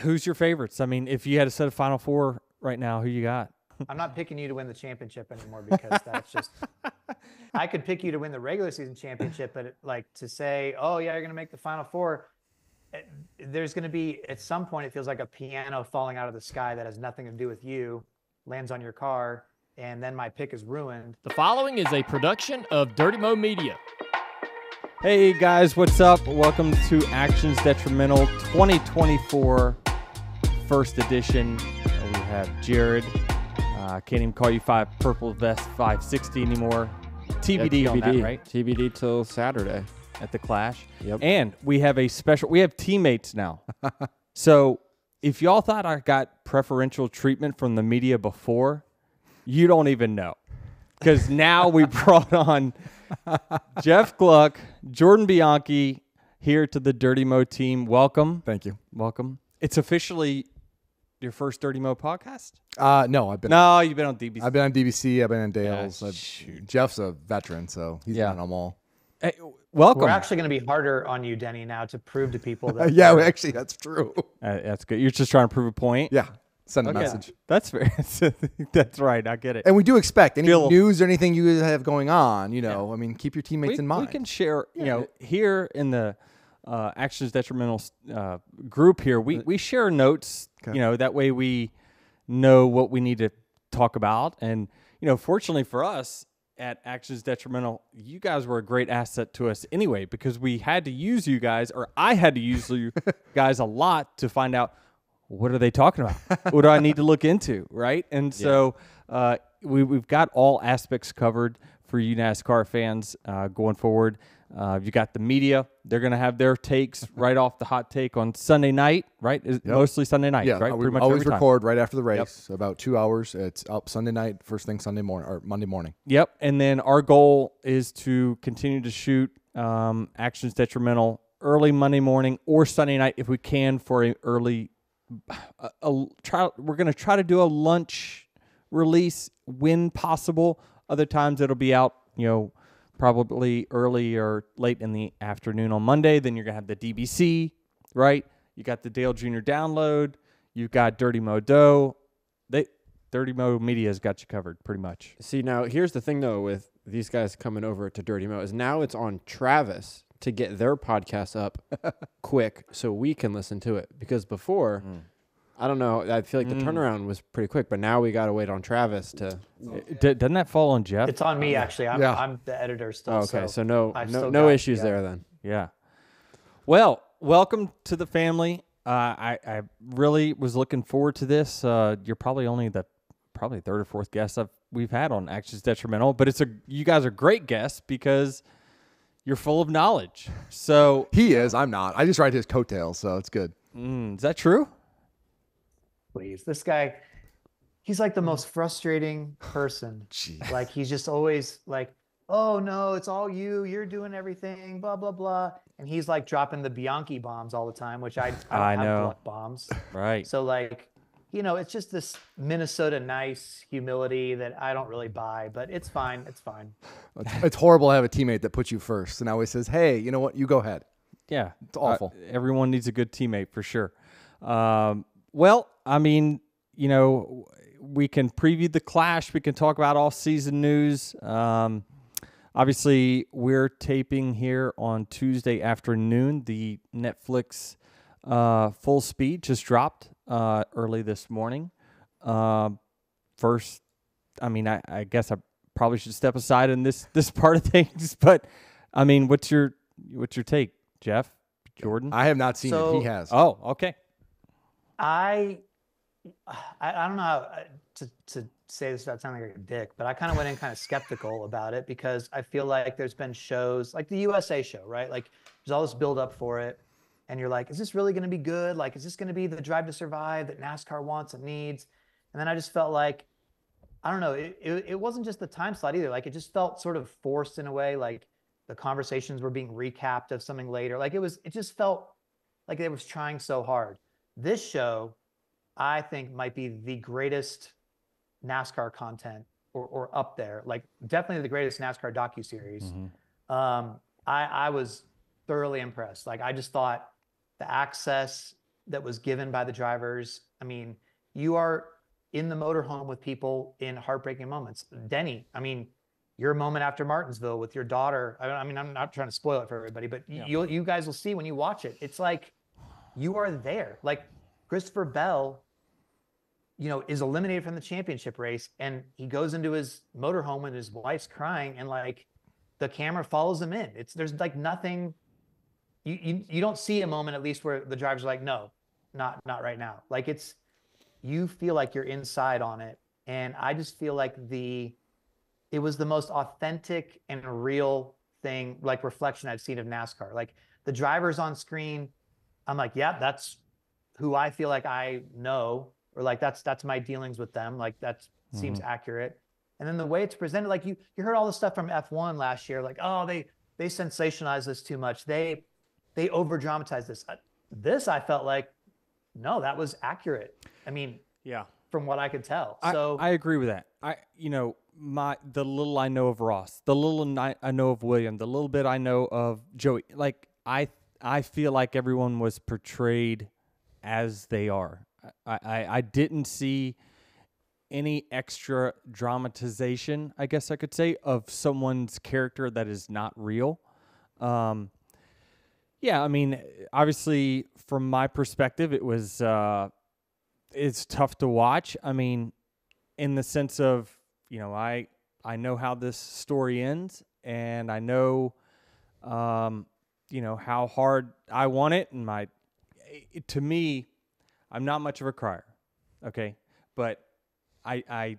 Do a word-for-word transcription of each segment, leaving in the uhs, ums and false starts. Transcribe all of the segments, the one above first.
Who's your favorites? I mean, if you had a set of Final Four right now, who you got? I'm not picking you to win the championship anymore because that's just – I could pick you to win the regular season championship, but, it, like, to say, oh, yeah, you're going to make the Final Four, it, there's going to be – at some point it feels like a piano falling out of the sky that has nothing to do with you, lands on your car, and then my pick is ruined. The following is a production of Dirty Mo Media. Hey, guys, what's up? Welcome to Actions Detrimental twenty twenty-four First Edition. We have Jared. I uh, can't even call you five Purple Vest five sixty anymore. T B D, yeah, T B D on that, right? T B D till Saturday at the Clash. Yep. And we have a special. We have teammates now. So if y'all thought I got preferential treatment from the media before, you don't even know, because now we brought on Jeff Gluck, Jordan Bianchi here to the Dirty Mo team. Welcome. Thank you. Welcome. It's officially your first Dirty Mo podcast? Uh, no, I've been. No, on, you've been on D B C. I've been on D B C. I've been on Dale's. Yeah, Jeff's a veteran, so he's yeah. been on them all. Hey, welcome. We're actually going to be harder on you, Denny, now to prove to people that. yeah, well, actually, that's true. Uh, that's good. You're just trying to prove a point. Yeah, send a okay. message. That's fair. That's right. I get it. And we do expect any Feel. news or anything you have going on. You know, yeah. I mean, keep your teammates we, in mind. We can share. Yeah. You know, here in the. Uh, Actions Detrimental uh, group here, we we share notes, okay. you know, that way we know what we need to talk about. And, you know, fortunately for us at Actions Detrimental, you guys were a great asset to us anyway, because we had to use you guys, or I had to use you guys a lot to find out, what are they talking about? What do I need to look into, right? And so yeah. uh, we, we've got all aspects covered for you NASCAR fans uh, going forward. Uh, you got the media. They're going to have their takes right off the hot take on Sunday night, right? Yep. Mostly Sunday night, yeah, right? We Pretty much always record time. right after the race, yep. so about two hours. It's up Sunday night, first thing Sunday morning, or Monday morning. Yep, and then our goal is to continue to shoot um, Actions Detrimental early Monday morning or Sunday night if we can for an early a, a try. We're going to try to do a lunch release when possible. Other times it'll be out, you know, probably early or late in the afternoon on Monday. Then you're going to have the D B C, right? You got the Dale Junior Download. You've got Dirty Mo Doe. They, Dirty Mo Media has got you covered pretty much. See, now, here's the thing, though, with these guys coming over to Dirty Mo is now it's on Travis to get their podcast up quick so we can listen to it. Because before... Mm. I don't know. I feel like the mm. turnaround was pretty quick, but now we got to wait on Travis to. D doesn't that fall on Jeff? It's on me, actually. I'm, yeah. I'm the editor still. Oh, okay, so, so no, I've no, no issues it, yeah. there then. Yeah. Well, welcome to the family. Uh, I, I really was looking forward to this. Uh, you're probably only the probably third or fourth guest I've, we've had on Actions Detrimental, but it's a you guys are great guests because you're full of knowledge. So he is. I'm not. I just ride his coattails, so it's good. Mm, is that true? Please. This guy, he's like the most frustrating person. Jeez. Like, he's just always like, oh, no, it's all you. You're doing everything, blah, blah, blah. And he's like dropping the Bianchi bombs all the time, which I, I, I have know. bombs. Right. So, like, you know, it's just this Minnesota nice humility that I don't really buy, but it's fine. It's fine. It's, it's horrible to have a teammate that puts you first and always says, hey, you know what? You go ahead. Yeah. It's awful. Uh, everyone needs a good teammate for sure. Um, well, I mean, you know, we can preview the Clash. We can talk about off-season news. Um, obviously, we're taping here on Tuesday afternoon. The Netflix uh, Full Speed just dropped uh, early this morning. Uh, first, I mean, I, I guess I probably should step aside in this this part of things. But I mean, what's your what's your take, Jeff, Jordan? I have not seen so, it. He has. Oh, okay. I. I, I don't know how to, to say this without sounding like a dick, but I kind of went in kind of skeptical about it because I feel like there's been shows like the U S A show, right? Like there's all this build up for it. And you're like, is this really going to be good? Like, is this going to be the Drive to Survive that NASCAR wants and needs? And then I just felt like, I don't know. It, it, it wasn't just the time slot either. Like it just felt sort of forced in a way, like the conversations were being recapped of something later. Like it was, it just felt like they was trying so hard. This show, I think, might be the greatest NASCAR content, or, or up there, like definitely the greatest NASCAR docuseries. Mm-hmm. um, I, I was thoroughly impressed. Like I just thought the access that was given by the drivers. I mean, you are in the motorhome with people in heartbreaking moments. Denny, I mean, your moment after Martinsville with your daughter. I mean, I'm not trying to spoil it for everybody, but yeah. you you guys will see when you watch it. It's like you are there. Like Christopher Bell, you know, is eliminated from the championship race, and he goes into his motorhome and his wife's crying, and like the camera follows him in. It's there's like nothing. You you you don't see a moment at least where the drivers are like, no, not not right now. Like it's you feel like you're inside on it, and I just feel like the. It was the most authentic and real thing, like reflection I've seen of NASCAR. Like the drivers on screen, I'm like, yeah, that's who I feel like I know, or like that's that's my dealings with them. Like that seems mm-hmm. accurate. And then the way it's presented, like you you heard all the stuff from F one last year, like oh they they sensationalized this too much, they they over dramatized this. This I felt like, no, that was accurate. I mean, yeah, from what I could tell. I, so I agree with that. I you know. My the little I know of Ross, the little I know of William, the little bit I know of Joey, like I I feel like everyone was portrayed as they are. I, I, I didn't see any extra dramatization, I guess I could say, of someone's character that is not real. Um, yeah, I mean, obviously from my perspective, it was uh, it's tough to watch. I mean, in the sense of you know, I I know how this story ends, and I know, um, you know, how hard I want it. And my, it, to me, I'm not much of a crier, okay? But I I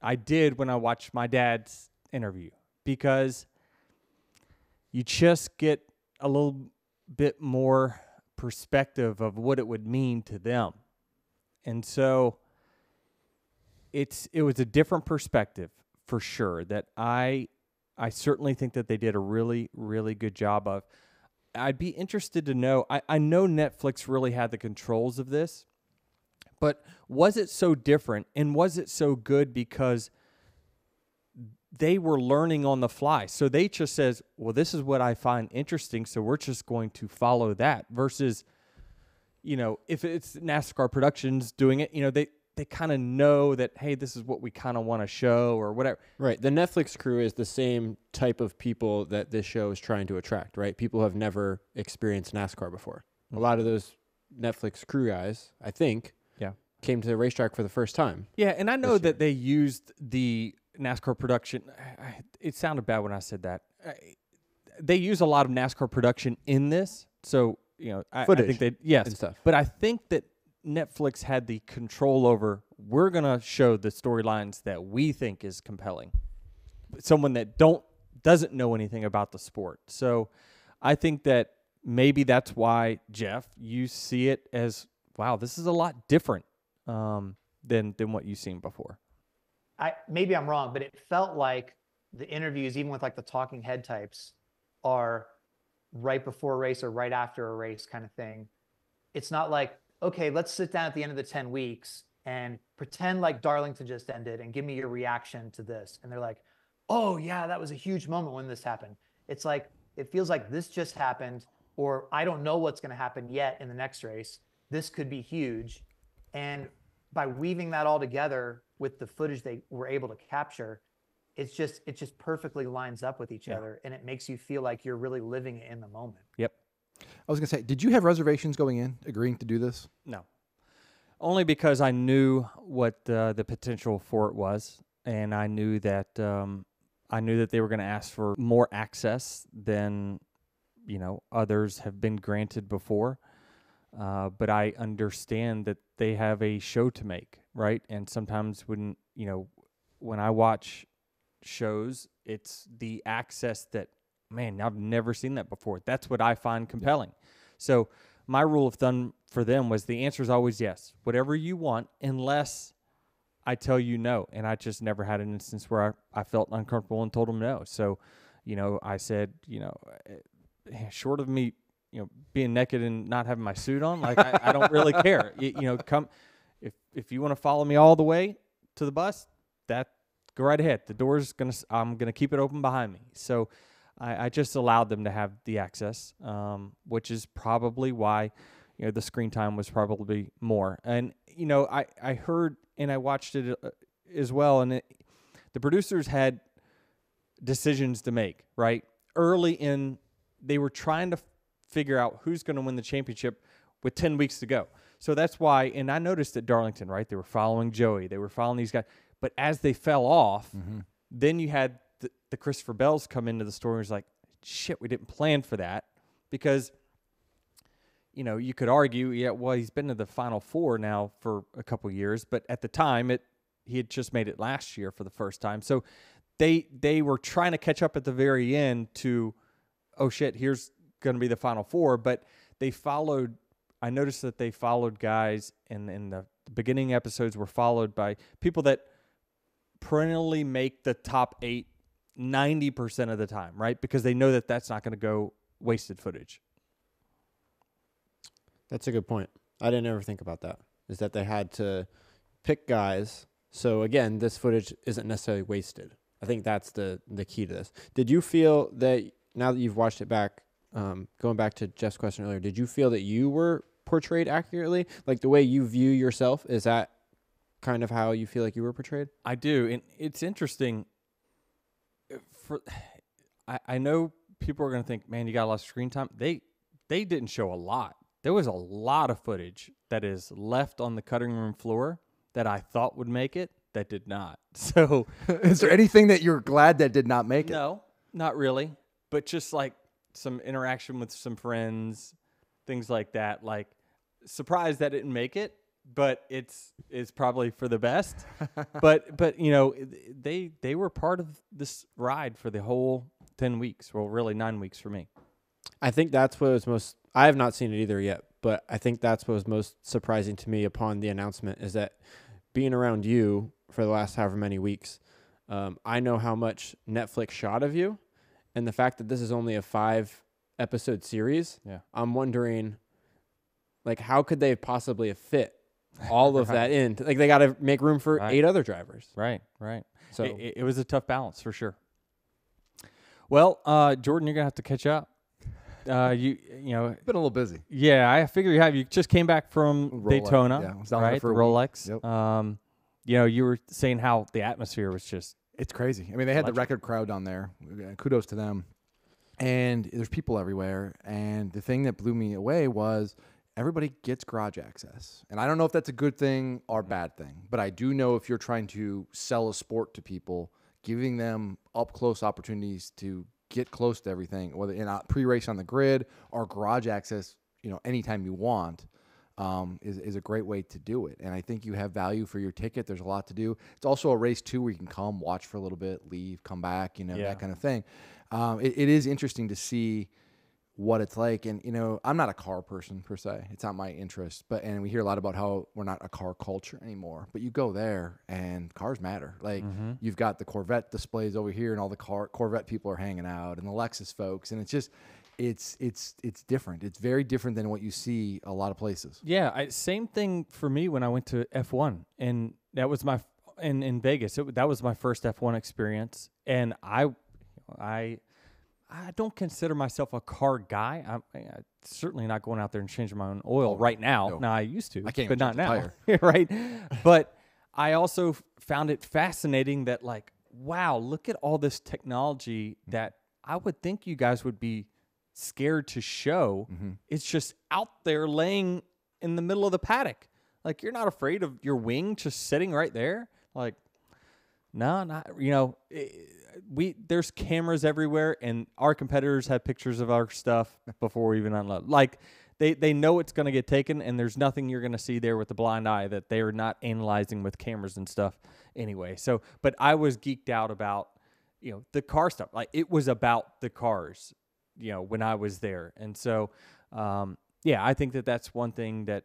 I did when I watched my dad's interview, because you just get a little bit more perspective of what it would mean to them, and so. It's it was a different perspective for sure that I I certainly think that they did a really, really good job of. I'd be interested to know, I, I know Netflix really had the controls of this, but was it so different and was it so good because they were learning on the fly? So they just says, well, this is what I find interesting, so we're just going to follow that versus, you know, if it's NASCAR Productions doing it, you know, they they kind of know that, hey, this is what we kind of want to show or whatever. Right. The Netflix crew is the same type of people that this show is trying to attract, right? People who have never experienced NASCAR before. Mm-hmm. A lot of those Netflix crew guys, I think, yeah, came to the racetrack for the first time. Yeah, and I know that they used the NASCAR production. It sounded bad when I said that. They use a lot of NASCAR production in this. So, you know, I, I think they, yes, and stuff. But I think that Netflix had the control over, we're going to show the storylines that we think is compelling. Someone that don't doesn't know anything about the sport. So I think that maybe that's why, Jeff, you see it as, wow, this is a lot different um, than than what you've seen before. I maybe I'm wrong, but it felt like the interviews, even with like the talking head types, are right before a race or right after a race kind of thing. It's not like, okay, let's sit down at the end of the ten weeks and pretend like Darlington just ended and give me your reaction to this. And they're like, oh yeah, that was a huge moment when this happened. It's like, it feels like this just happened, or I don't know what's going to happen yet in the next race. This could be huge. And by weaving that all together with the footage they were able to capture, it's just, it just perfectly lines up with each yeah. other. And it makes you feel like you're really living in the moment. Yep. I was going to say, did you have reservations going in, agreeing to do this? No. Only because I knew what uh, the potential for it was, and I knew that um, I knew that they were going to ask for more access than, you know, others have been granted before. Uh, but I understand that they have a show to make, right? And sometimes when, you know, when I watch shows, it's the access that, man, I've never seen that before. That's what I find compelling. So my rule of thumb for them was the answer is always yes. Whatever you want, unless I tell you no. And I just never had an instance where I, I felt uncomfortable and told them no. So, you know, I said, you know, short of me, you know, being naked and not having my suit on, like I, I don't really care. You, you know, come if if you want to follow me all the way to the bus, that go right ahead. The door's gonna I'm gonna keep it open behind me. So. I, I just allowed them to have the access, um, which is probably why, you know, the screen time was probably more. And, you know, I, I heard and I watched it as well, and it, the producers had decisions to make, right? Early in, they were trying to figure out who's going to win the championship with ten weeks to go. So that's why, and I noticed at Darlington, right, they were following Joey. They were following these guys. But as they fell off, mm-hmm. then you had the, the Christopher Bells come into the story and was like, shit, we didn't plan for that. Because, you know, you could argue, yeah, well, he's been to the Final Four now for a couple years. But at the time, it he had just made it last year for the first time. So they they were trying to catch up at the very end to, oh, shit, here's going to be the Final Four. But they followed, I noticed that they followed guys, and in the beginning episodes were followed by people that perennially make the top eight ninety percent of the time, right? Because they know that that's not going to go wasted footage. That's a good point. I didn't ever think about that, is that they had to pick guys. So, again, this footage isn't necessarily wasted. I think that's the, the key to this. Did you feel that, now that you've watched it back, um, going back to Jeff's question earlier, did you feel that you were portrayed accurately? Like the way you view yourself, is that kind of how you feel like you were portrayed? I do. And it's interesting. For I, I know people are going to think, man, you got a lot of screen time. They, they didn't show a lot. There was a lot of footage that is left on the cutting room floor that I thought would make it that did not. So is there anything that you're glad that did not make it? No, not really. But just like some interaction with some friends, things like that. Like, surprised that it didn't make it, but it's it's probably for the best. but but you know, they they were part of this ride for the whole ten weeks. Well, really nine weeks for me. I think that's what was most. I have not seen it either yet, but I think that's what was most surprising to me upon the announcement, is that being around you for the last however many weeks, um, I know how much Netflix shot of you. And the fact that this is only a five-episode series, yeah. I'm wondering, like, how could they possibly have fit all of right. that in? Like, they got to make room for right. eight other drivers. Right, right. So it, it was a tough balance for sure. Well, uh, Jordan, you're gonna have to catch up. Uh, you, you know, been a little busy. Yeah, I figure you have. You just came back from Rolex, Daytona, yeah, I was down right? there for a Rolex. Yep. Um, you know, you were saying how the atmosphere was just. It's crazy. I mean, they had the record crowd down there. Kudos to them. And there's people everywhere. And the thing that blew me away was everybody gets garage access. And I don't know if that's a good thing or bad thing, but I do know if you're trying to sell a sport to people, giving them up-close opportunities to get close to everything, whether in pre-race on the grid or garage access, you know, anytime you want. Um, is, is a great way to do it. And I think you have value for your ticket. There's a lot to do. It's also a race, too, where you can come, watch for a little bit, leave, come back, you know, yeah. that kind of thing. Um, it, it is interesting to see what it's like. And, you know, I'm not a car person, per se. It's not my interest. But and we hear a lot about how we're not a car culture anymore. But you go there, and cars matter. Like, mm-hmm. you've got the Corvette displays over here, and all the car Corvette people are hanging out, and the Lexus folks. And it's just... It's it's it's different. It's very different than what you see a lot of places. Yeah, I, same thing for me when I went to F one, and that was my in in Vegas. It, that was my first F one experience, and I, I, I don't consider myself a car guy. I'm, I'm certainly not going out there and changing my own oil oh, right now. No. Now I used to, I can't but not now, right? But I also found it fascinating that, like, wow, look at all this technology that I would think you guys would be scared to show. Mm-hmm. It's just out there laying in the middle of the paddock. Like, you're not afraid of your wing just sitting right there. Like, no, not, you know, it, we, there's cameras everywhere, and our competitors have pictures of our stuff before we even unload. Like, they, they know it's going to get taken, and there's nothing you're going to see there with the blind eye that they are not analyzing with cameras and stuff anyway. So, but I was geeked out about, you know, the car stuff. Like, it was about the cars, you know, when I was there. And so, um, yeah, I think that that's one thing that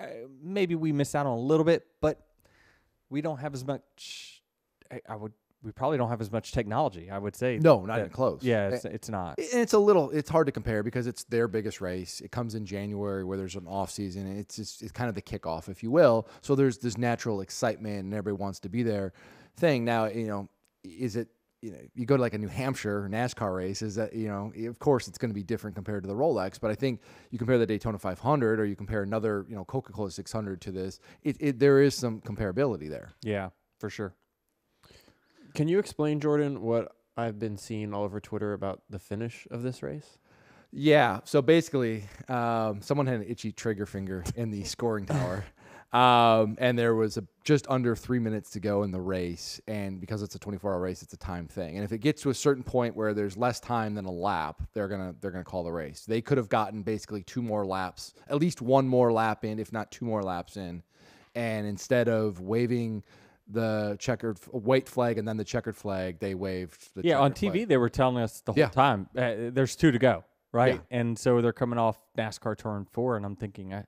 uh, maybe we miss out on a little bit, but we don't have as much, I, I would, we probably don't have as much technology, I would say. No, not that, even close. Yeah, it's, it's not. It's a little, it's hard to compare because it's their biggest race. It comes in January where there's an off season. It's just, it's kind of the kickoff, if you will. So there's this natural excitement and everybody wants to be there thing. Now, you know, is it you know, you go to like a New Hampshire NASCAR race, is that, you know, of course it's going to be different compared to the Rolex, but I think you compare the Daytona five hundred or you compare another, you know, Coca-Cola six hundred to this, it, it there is some comparability there. Yeah, for sure. Can you explain, Jordan, what I've been seeing all over Twitter about the finish of this race? Yeah. So basically, um, someone had an itchy trigger finger in the scoring tower. Um, and there was a, just under three minutes to go in the race. And because it's a twenty-four hour race, it's a time thing. And if it gets to a certain point where there's less time than a lap, they're going to, they're going to call the race. They could have gotten basically two more laps, at least one more lap in, if not two more laps in. And instead of waving the checkered white flag and then the checkered flag, they waved the yeah, on T V flag. They were telling us the whole yeah. time, uh, there's two to go. Right. Yeah. And so they're coming off NASCAR turn four. And I'm thinking, I,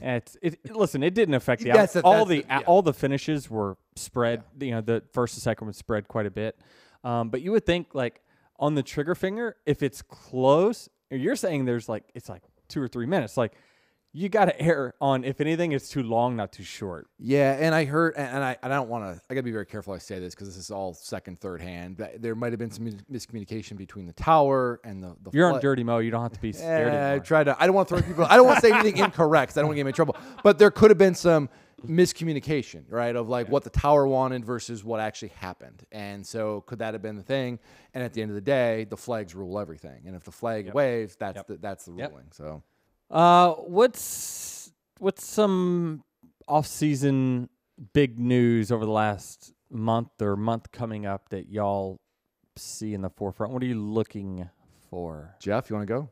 It's it, it. Listen, it didn't affect the that's out, a, all the a, yeah. all the finishes were spread. Yeah. You know, the first and second was spread quite a bit. Um, but you would think, like on the trigger finger, if it's close, you're saying there's like it's like two or three minutes. Like you got to err on if anything, it's too long, not too short. Yeah, and I heard, and, and I, and I don't want to. I got to be very careful. I say this because this is all second, third hand. But there might have been some miscommunication between the tower and the. the You're flood. On Dirty Mo. You don't have to be scared. Yeah, I try to. I don't want to throw people. I don't want to say anything incorrect. Because I don't want to get me in trouble. But there could have been some miscommunication, right? Of like yeah. what the tower wanted versus what actually happened, and so could that have been the thing? And at the end of the day, the flags rule everything. And if the flag yep. waves, that's yep. the, that's the ruling. Yep. So. Uh, what's what's some off-season big news over the last month or month coming up that y'all see in the forefront? What are you looking for? Jeff, you want to go?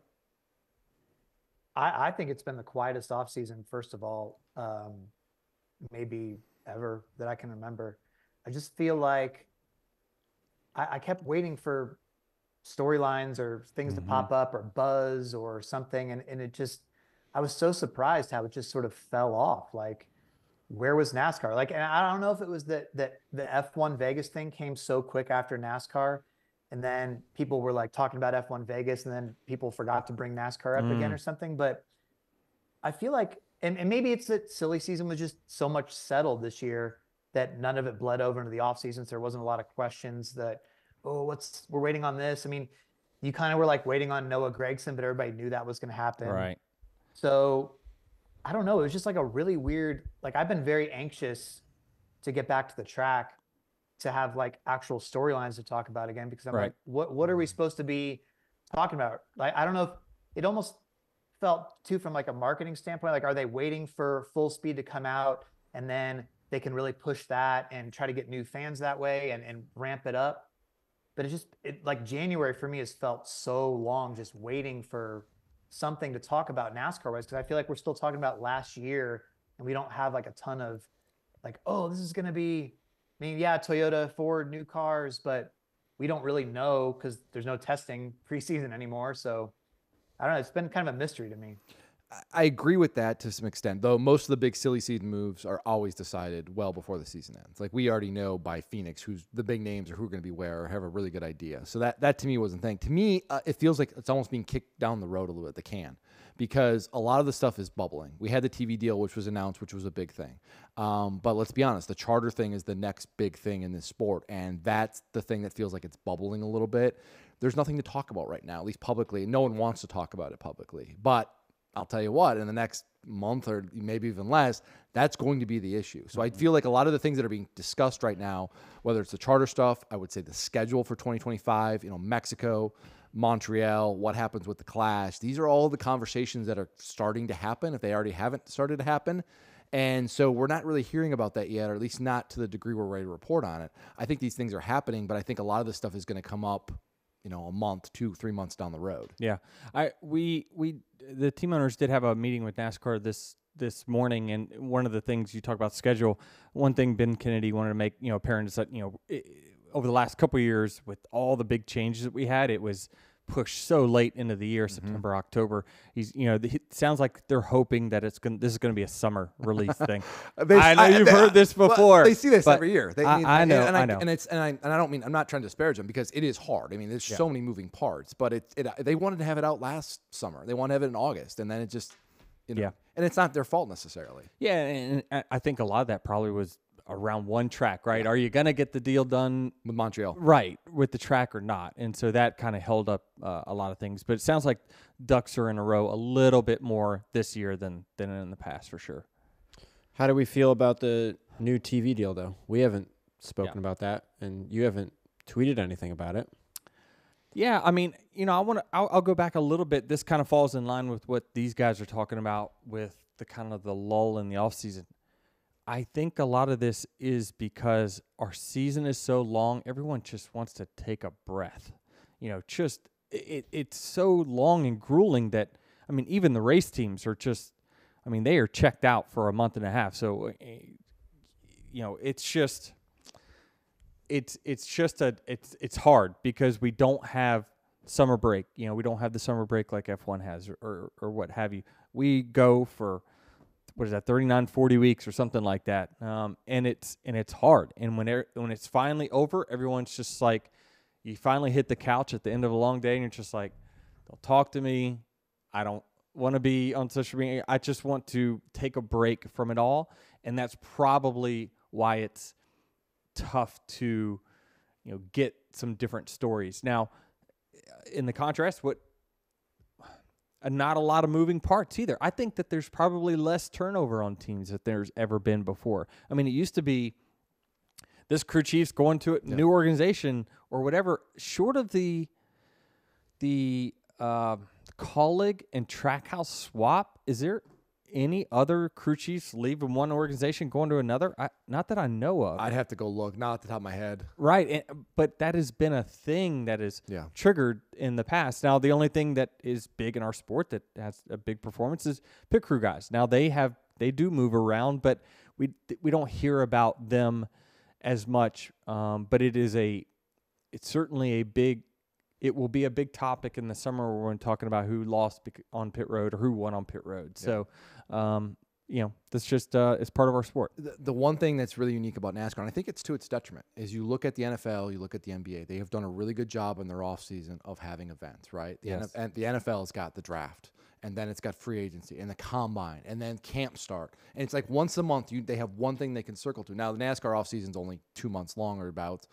I, I think it's been the quietest off-season, first of all, um, maybe ever that I can remember. I just feel like I, I kept waiting for storylines or things mm-hmm. to pop up or buzz or something. And, and it just... I was so surprised how it just sort of fell off. Like, where was NASCAR? Like, and I don't know if it was that that the F one Vegas thing came so quick after NASCAR, and then people were like talking about F one Vegas, and then people forgot to bring NASCAR up mm. again or something. But I feel like, and, and maybe it's that silly season was just so much settled this year that none of it bled over into the off seasons. So there wasn't a lot of questions that, oh, what's we're waiting on this. I mean, you kind of were like waiting on Noah Gragson, but everybody knew that was going to happen. Right. So I don't know. It was just like a really weird, like I've been very anxious to get back to the track to have like actual storylines to talk about again, because I'm right. like, what, what are we supposed to be talking about? Like, I don't know if it almost felt too from like a marketing standpoint, like, are they waiting for Full Speed to come out and then they can really push that and try to get new fans that way and, and ramp it up. But it's just it, like January for me has felt so long, just waiting for something to talk about NASCAR was, because I feel like we're still talking about last year and we don't have like a ton of like, oh, this is going to be, I mean, yeah, Toyota, Ford, new cars, but we don't really know because there's no testing preseason anymore. So I don't know. It's been kind of a mystery to me. I agree with that to some extent, though most of the big silly season moves are always decided well before the season ends. Like we already know by Phoenix who's the big names or who are going to be where or have a really good idea. So that, that to me wasn't thing. To me, uh, it feels like it's almost being kicked down the road a little bit, the can, because a lot of the stuff is bubbling. We had the T V deal, which was announced, which was a big thing. Um, but let's be honest, the charter thing is the next big thing in this sport. And that's the thing that feels like it's bubbling a little bit. There's nothing to talk about right now, at least publicly. No one wants to talk about it publicly, but I'll tell you what, in the next month or maybe even less, that's going to be the issue. So I feel like a lot of the things that are being discussed right now, whether it's the charter stuff, I would say the schedule for twenty twenty-five, you know, Mexico, Montreal, what happens with the Clash. These are all the conversations that are starting to happen if they already haven't started to happen. And so we're not really hearing about that yet, or at least not to the degree we're ready to report on it. I think these things are happening, but I think a lot of this stuff is going to come up, you know, a month, two, three months down the road. Yeah. I, we, we, the team owners did have a meeting with NASCAR this, this morning. And one of the things you talk about schedule, one thing Ben Kennedy wanted to make, you know, apparent is that, you know, it, over the last couple of years with all the big changes that we had, it was pushed so late into the year, mm-hmm. September, October. He's, you know, the, it sounds like they're hoping that it's going to, this is going to be a summer release thing. they, I know I, you've they, heard this before. Well, they see this every year. They, I, mean, I know, and, and I, I know. And it's, and I, and I don't mean, I'm not trying to disparage them because it is hard. I mean, there's yeah. so many moving parts, but it, it, they wanted to have it out last summer. They want to have it in August. And then it just, you know, yeah. and it's not their fault necessarily. Yeah. And I think a lot of that probably was around one track, right? Yeah. Are you going to get the deal done with Montreal? Right, with the track or not. And so that kind of held up uh, a lot of things. But it sounds like ducks are in a row a little bit more this year than than in the past, for sure. How do we feel about the new T V deal, though? We haven't spoken yeah. about that, and you haven't tweeted anything about it. Yeah, I mean, you know, I want to. I'll, I'll go back a little bit. This kind of falls in line with what these guys are talking about with the kind of the lull in the off season. I think a lot of this is because our season is so long. Everyone just wants to take a breath. You know, just it. It's so long and grueling that, I mean, even the race teams are just. I mean, they are checked out for a month and a half. So, you know, it's just. It's it's just a it's it's hard because we don't have summer break. You know, we don't have the summer break like F one has or, or, or what have you. We go for what is that thirty-nine, forty weeks or something like that. Um, and it's and it's hard. And when er, when it's finally over, everyone's just like, you finally hit the couch at the end of a long day, and you're just like, don't talk to me. I don't want to be on social media. I just want to take a break from it all. And that's probably why it's tough to, you know, get some different stories. Now, in the contrast, what uh, not a lot of moving parts either. I think that there's probably less turnover on teams that there's ever been before. I mean, it used to be this crew chief's going to a yeah. new organization or whatever. Short of the the uh, colleague and track house swap, is there any other crew chiefs leaving one organization going to another? I, not that I know of. I'd have to go look. Not at the top of my head. Right, and, but that has been a thing that is yeah. triggered in the past. Now, the only thing that is big in our sport that has a big performance is pit crew guys. Now they have they do move around, but we we don't hear about them as much. Um, but it is a it's certainly a big. It will be a big topic in the summer when we're talking about who lost on pit road or who won on pit road. Yeah. So, um, you know, that's just uh, it's part of our sport. The, the one thing that's really unique about NASCAR, and I think it's to its detriment, is you look at the N F L, you look at the N B A. They have done a really good job in their offseason of having events, right? The yes. N F L, and the N F L's got the draft, and then it's got free agency and the combine, and then camp start. And it's like once a month, you they have one thing they can circle to. Now, the NASCAR offseason's only two months long or about.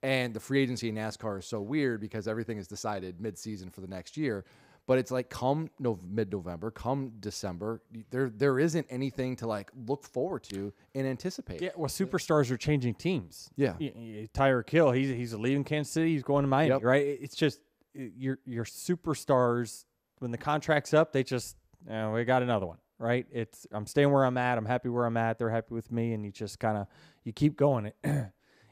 And the free agency in NASCAR is so weird because everything is decided mid-season for the next year. But it's like come no, mid-November, come December, there there isn't anything to like look forward to and anticipate. Yeah, well, superstars are changing teams. Yeah, Tyreek Hill, he's he's leaving Kansas City, he's going to Miami, yep. right? It's just your your superstars when the contract's up, they just oh, we got another one, right? It's I'm staying where I'm at, I'm happy where I'm at, they're happy with me, and you just kind of you keep going. It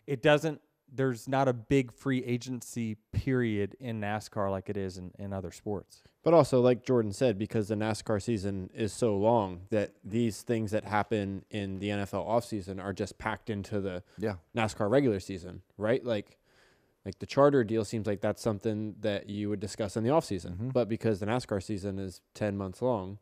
it doesn't. There's not a big free agency period in NASCAR like it is in, in other sports. But also, like Jordan said, because the NASCAR season is so long that these things that happen in the N F L offseason are just packed into the yeah. NASCAR regular season, right? Like like the charter deal seems like that's something that you would discuss in the offseason. Mm-hmm. But because the NASCAR season is ten months long,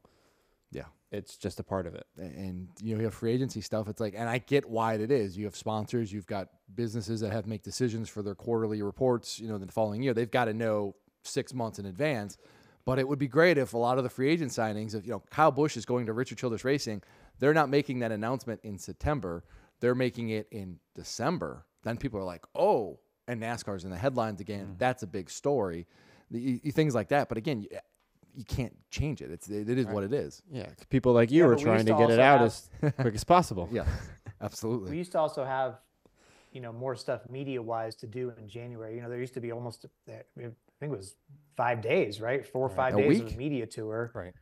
yeah, it's just a part of it. And, you know, you have free agency stuff. It's like, and I get why it is. You have sponsors. You've got businesses that have to make decisions for their quarterly reports, you know, the following year. They've got to know six months in advance. But it would be great if a lot of the free agent signings of, you know, Kyle Busch is going to Richard Childress Racing. They're not making that announcement in September. They're making it in December. Then people are like, oh, and NASCAR's in the headlines again. Mm. That's a big story. The, you, things like that. But, again, you, you can't change it. It's, it is right. what it is. Yeah. People like you yeah, were trying to, to get it out have, as quick as possible. Yeah, absolutely. We used to also have, you know, more stuff media wise to do in January. You know, there used to be almost, I think it was five days, right? Four or five right. days of a media tour right.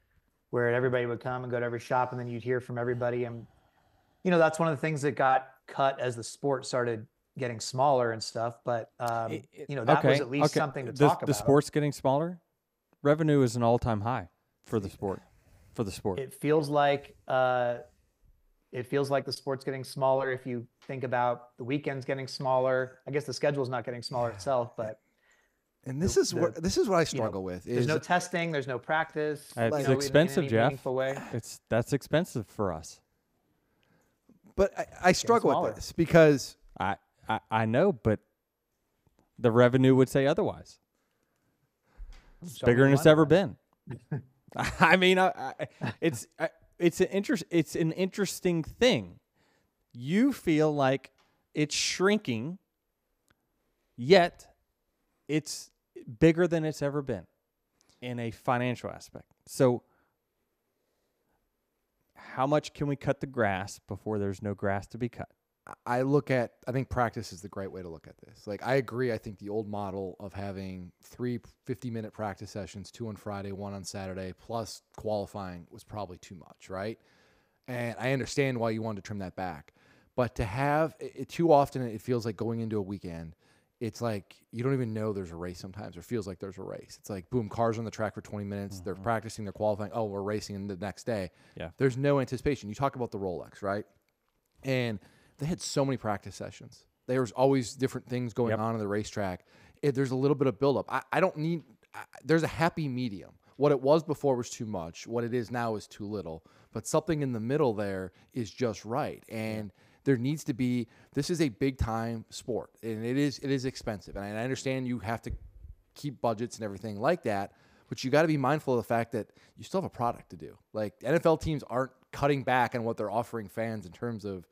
where everybody would come and go to every shop and then you'd hear from everybody. And, you know, that's one of the things that got cut as the sport started getting smaller and stuff. But, um, it, it, you know, that okay. was at least okay. something to the, talk about. The sport's getting smaller? Revenue is an all-time high for the sport. For the sport, it feels like uh, it feels like the sport's getting smaller. If you think about the weekends getting smaller, I guess the schedule's not getting smaller itself. But and this the, is what this is what I struggle you know, with. Is there's no testing. There's no practice. It's you know, expensive, in, in Jeff. Way. It's that's expensive for us. But I, I struggle with this because I, I I know, but the revenue would say otherwise. It's so bigger than it's ever been. I mean, I, I, it's I, it's an interest. It's an interesting thing. you feel like it's shrinking, yet it's bigger than it's ever been in a financial aspect. So how much can we cut the grass before there's no grass to be cut? I look at, I think practice is the great way to look at this. Like, I agree. I think the old model of having three fifty minute practice sessions, two on Friday, one on Saturday, plus qualifying was probably too much, right? And I understand why you wanted to trim that back. But to have it too often, it feels like going into a weekend, it's like you don't even know there's a race sometimes, or feels like there's a race. It's like, boom, cars on the track for twenty minutes. Mm-hmm. They're practicing, they're qualifying. Oh, we're racing the next day. Yeah. There's no anticipation. You talk about the Rolex, right? And they had so many practice sessions. There was always different things going yep. on in the racetrack. It, there's a little bit of buildup. I, I don't need I, – there's a happy medium. What it was before was too much. What it is now is too little. But something in the middle there is just right. And yeah. – there needs to be, this is a big time sport, and it is it is expensive. And I understand you have to keep budgets and everything like that, but you got to be mindful of the fact that you still have a product to do. Like, N F L teams aren't cutting back on what they're offering fans in terms of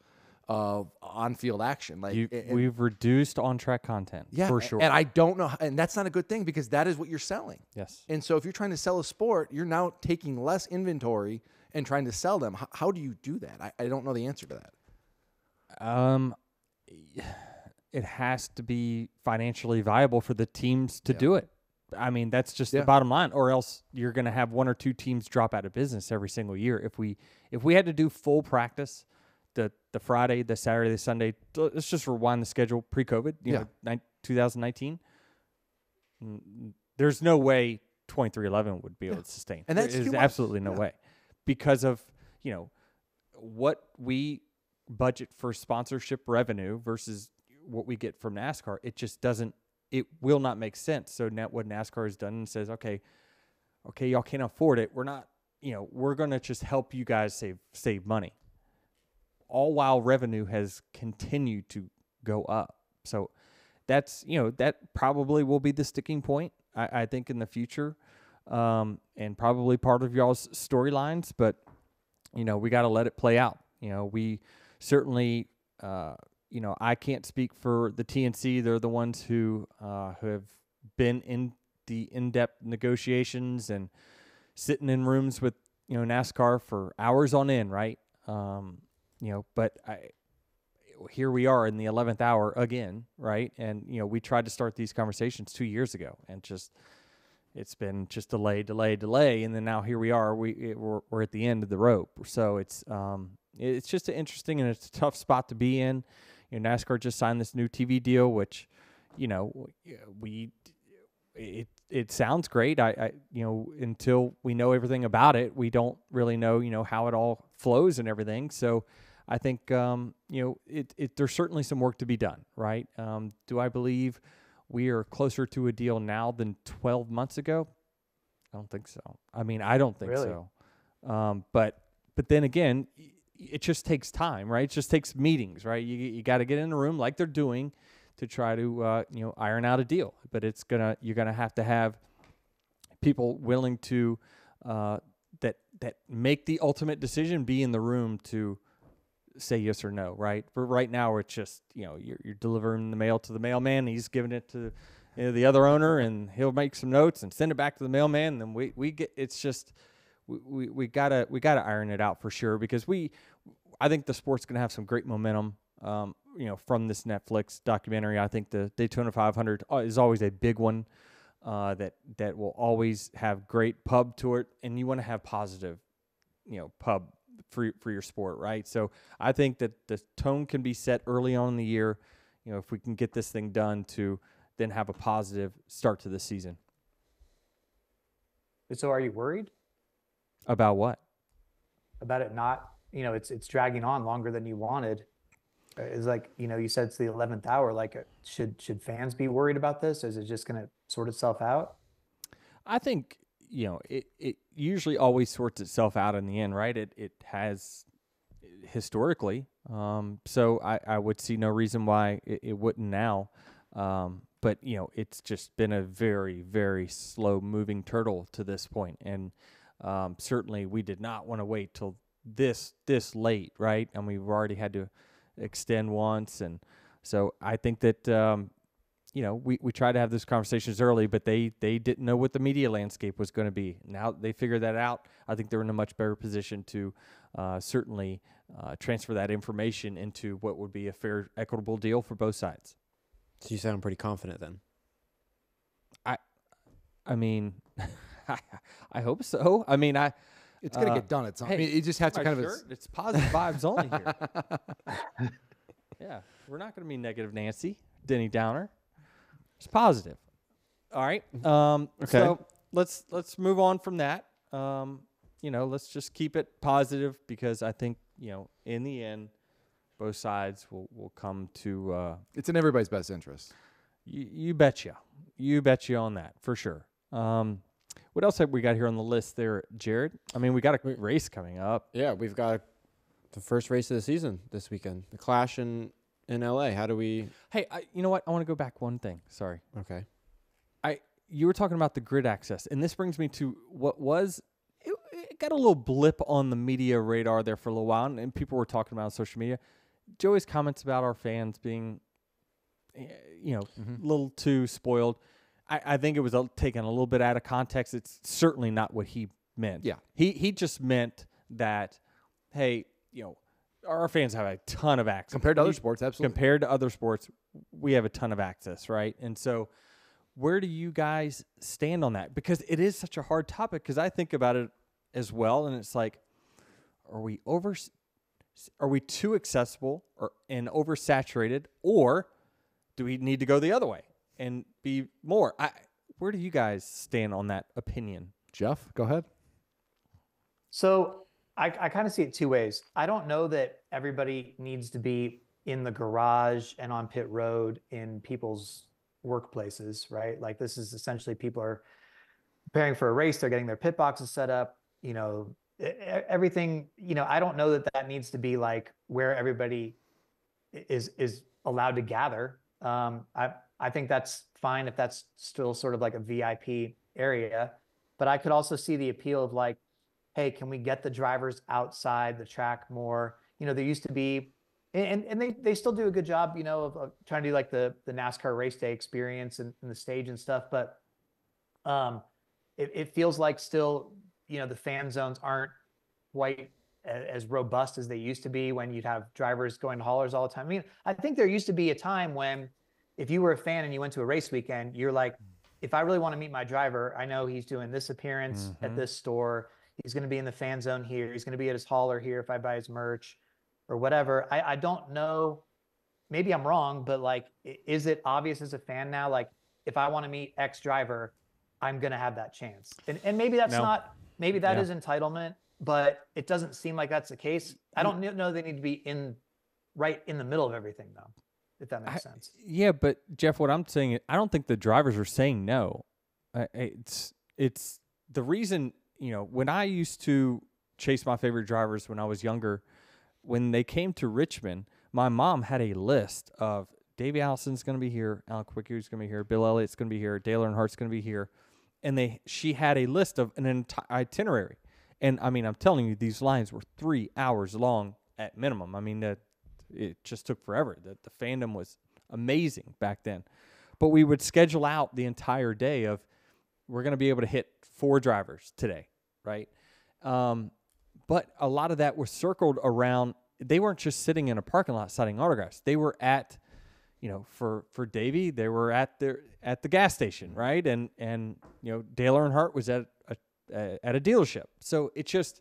uh, on-field action. Like, you, and, we've reduced on-track content, yeah, for sure. And I don't know, and that's not a good thing, because that is what you're selling. Yes. And so if you're trying to sell a sport, you're now taking less inventory and trying to sell them. How, how do you do that? I, I don't know the answer to that. Um, it has to be financially viable for the teams to yeah. do it. I mean, that's just yeah. the bottom line, or else you're going to have one or two teams drop out of business every single year. If we, if we had to do full practice, the, the Friday, the Saturday, the Sunday, let's just rewind the schedule pre-COVID, you yeah. know, two thousand nineteen, there's no way twenty-three eleven would be yeah. able to sustain. And that's There's absolutely no yeah. way, because of, you know, what we budget for sponsorship revenue versus what we get from NASCAR. It just doesn't, it will not make sense. So now what NASCAR has done and says, okay, okay, y'all can't afford it. We're not, you know, we're going to just help you guys save, save money, all while revenue has continued to go up. So that's, you know, that probably will be the sticking point, I, I think, in the future. Um, and probably part of y'all's storylines, but you know, we got to let it play out. You know, we, Certainly, uh, you know, I can't speak for the T N C. They're the ones who uh, who have been in the in-depth negotiations and sitting in rooms with, you know, NASCAR for hours on end, right? Um, you know, but I, here we are in the eleventh hour again, right? And, you know, we tried to start these conversations two years ago, and just it's been just delay, delay, delay, and then now here we are. We it, we're, we're at the end of the rope, so it's. Um, It's just an interesting and it's a tough spot to be in. You know, NASCAR just signed this new T V deal, which, you know, we it it sounds great. I, I you know, until we know everything about it, we don't really know, you know, how it all flows and everything. So I think um, you know, it it there's certainly some work to be done, right? Um, do I believe we are closer to a deal now than twelve months ago? I don't think so. I mean, I don't think really? so. Um, but but then again, it just takes time, right? It just takes meetings, right? You you got to get in a room like they're doing to try to uh, you know, iron out a deal. But it's gonna you're gonna have to have people willing to uh, that that make the ultimate decision be in the room to say yes or no, right? For right now, it's just, you know, you're you're delivering the mail to the mailman. He's giving it to, you know, the other owner, and he'll make some notes and send it back to the mailman. And then we we get it's just. We, we we gotta we gotta iron it out for sure, because we I think the sport's gonna have some great momentum, um, you know, from this Netflix documentary. I think the Daytona five hundred is always a big one uh, that that will always have great pub to it, and you want to have positive, you know, pub for for your sport, right? So I think that the tone can be set early on in the year, you know, if we can get this thing done to then have a positive start to the season. So are you worried? About what? About it not, you know, it's it's dragging on longer than you wanted. It's like, you know, you said it's the eleventh hour. Like, should should fans be worried about this? Is it just going to sort itself out? I think, you know, it, it usually always sorts itself out in the end, right? It it has historically. Um, so I, I would see no reason why it, it wouldn't now. Um, but, you know, it's just been a very, very slow moving turtle to this point. And Um, certainly we did not want to wait till this, this late, right? And we've already had to extend once. And so I think that, um, you know, we, we try to have those conversations early, but they, they didn't know what the media landscape was going to be. Now they figure that out. I think they're in a much better position to uh, certainly uh, transfer that information into what would be a fair, equitable deal for both sides. So you sound pretty confident then. I, I mean, I hope so. I mean, I, it's going to uh, get done. It's, hey, I mean, you just have to kind of, shirt, a, it's positive vibes only here. Yeah. We're not going to be negative Nancy, Denny Downer. It's positive. All right. Um, okay. So let's let's move on from that. Um, you know, let's just keep it positive, because I think, you know, in the end, both sides will will come to. Uh, it's in everybody's best interest. You, you betcha. You betcha on that for sure. Um, what else have we got here on the list there, Jared? I mean, we got a we, race coming up. Yeah, we've got the first race of the season this weekend, the Clash in. In L A, how do we... Hey, I, you know what? I want to go back one thing. Sorry. Okay. I You were talking about the grid access, and this brings me to what was... It, it got a little blip on the media radar there for a little while, and, and people were talking about it on social media. Joey's comments about our fans being, you know, a mm-hmm. little too spoiled. I, I think it was taken a little bit out of context. It's certainly not what he meant. Yeah. He, he just meant that, hey, you know, our fans have a ton of access. Compared to other sports, absolutely. Compared to other sports, we have a ton of access, right? And so where do you guys stand on that? Because it is such a hard topic, because I think about it as well, and it's like, are we over, are we too accessible or and oversaturated, or do we need to go the other way and be more? I, where do you guys stand on that opinion? Jeff, go ahead. So... I, I kind of see it two ways. I don't know that everybody needs to be in the garage and on pit road in people's workplaces, right? Like, this is essentially, people are preparing for a race. They're getting their pit boxes set up, you know, everything, you know, I don't know that that needs to be like where everybody is, is allowed to gather. Um, I, I think that's fine if that's still sort of like a V I P area, but I could also see the appeal of like, hey, can we get the drivers outside the track more? You know, there used to be, and, and they, they still do a good job, you know, of, of trying to do like the, the NASCAR race day experience and, and the stage and stuff. But um, it, it feels like still, you know, the fan zones aren't quite as robust as they used to be when you'd have drivers going to haulers all the time. I mean, I think there used to be a time when if you were a fan and you went to a race weekend, you're like, if I really want to meet my driver, I know he's doing this appearance mm-hmm. at this store. He's going to be in the fan zone here. He's going to be at his hauler here if I buy his merch or whatever. I, I don't know. Maybe I'm wrong, but like, is it obvious as a fan now? Like, if I want to meet X driver, I'm going to have that chance. And and maybe that's no. not, maybe that yeah. is entitlement, but it doesn't seem like that's the case. I don't know they need to be in right in the middle of everything though, if that makes I, sense. Yeah. But Jeff, what I'm saying, I don't think the drivers are saying no. Uh, it's, it's the reason. You know, when I used to chase my favorite drivers when I was younger, when they came to Richmond, my mom had a list of Davey Allison's going to be here, Alan Quickrew's going to be here, Bill Elliott's going to be here, Dale Earnhardt's going to be here. And they, she had a list of an entire itinerary. And, I mean, I'm telling you, these lines were three hours long at minimum. I mean, that it just took forever. The, the fandom was amazing back then. But we would schedule out the entire day of, we're going to be able to hit four drivers today, right? Um, but a lot of that was circled around. They weren't just sitting in a parking lot signing autographs. They were at, you know, for for Davey, they were at their at the gas station, right? And and you know, Dale Earnhardt was at a, a at a dealership. So it's just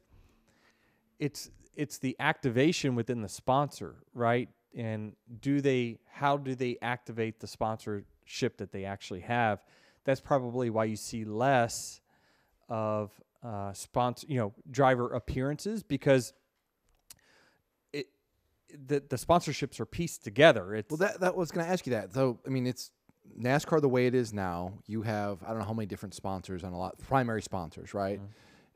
it's it's the activation within the sponsor, right? And do they how do they activate the sponsorship that they actually have? That's probably why you see less of uh, sponsor, you know, driver appearances, because it the the sponsorships are pieced together. It's well, that that was going to ask you that. So I mean, it's NASCAR the way it is now. You have I don't know how many different sponsors and a lot primary sponsors, right?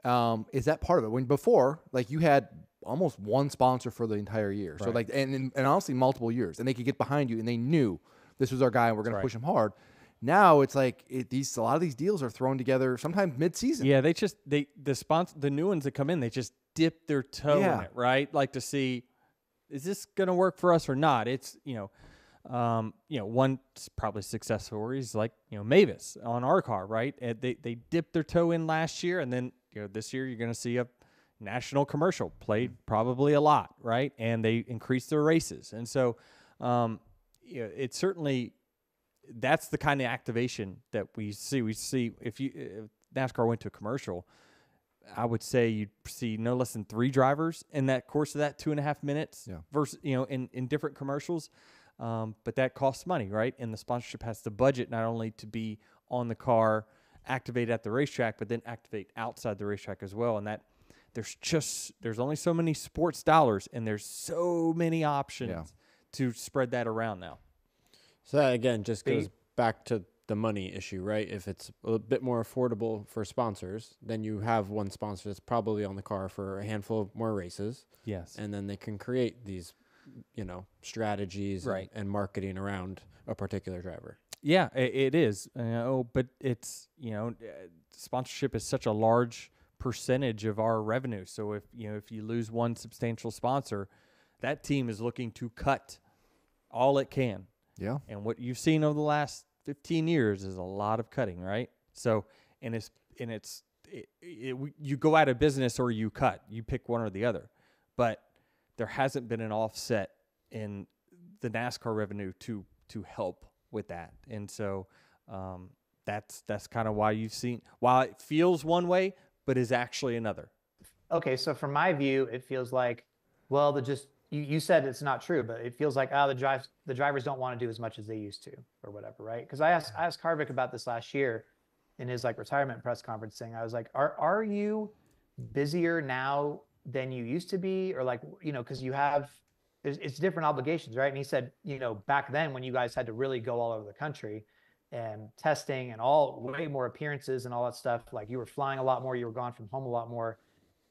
Mm-hmm. Um, is that part of it? When before, like you had almost one sponsor for the entire year, right. So like and, and and honestly multiple years, and they could get behind you, and they knew this was our guy, and we're going right. to push him hard. Now it's like it, these a lot of these deals are thrown together sometimes mid-season. Yeah, they just they the sponsor the new ones that come in, they just dip their toe yeah. in it, right? Like to see is this going to work for us or not? It's, you know, Um, you know, one probably success story is like, you know, Mavis on our car, right? And they, they dipped their toe in last year. And then, you know, this year you're going to see a national commercial played probably a lot, right? And they increased their races. And so, um, you know, it's certainly, that's the kind of activation that we see. We see if you, if NASCAR went to a commercial, I would say you'd see no less than three drivers in that course of that two and a half minutes yeah. versus, you know, in, in different commercials. Um, but that costs money, right? And the sponsorship has to budget not only to be on the car, activate at the racetrack, but then activate outside the racetrack as well. And that there's just, there's only so many sports dollars and there's so many options yeah. to spread that around now. So that again, just goes back to the money issue, right? If it's a bit more affordable for sponsors, then you have one sponsor that's probably on the car for a handful of more races. Yes. And then they can create these, you know, strategies right. and, and marketing around a particular driver. Yeah, it, it is. You know, but it's, you know, sponsorship is such a large percentage of our revenue. So if, you know, if you lose one substantial sponsor, that team is looking to cut all it can. Yeah. And what you've seen over the last fifteen years is a lot of cutting, right? So, and it's, and it's, it, it, you go out of business or you cut, you pick one or the other, but there hasn't been an offset in the NASCAR revenue to to help with that. And so um, that's that's kind of why you've seen, while it feels one way, but is actually another. Okay, so from my view, it feels like, well, the just you, you said it's not true, but it feels like, oh, the, drive, the drivers don't want to do as much as they used to or whatever, right? Because I asked, I asked Harvick about this last year in his like retirement press conference thing. I was like, are, are you busier now than you used to be, or like, you know, because you have, there's, it's different obligations, right? And he said, you know, back then when you guys had to really go all over the country and testing and all way more appearances and all that stuff, like you were flying a lot more, you were gone from home a lot more.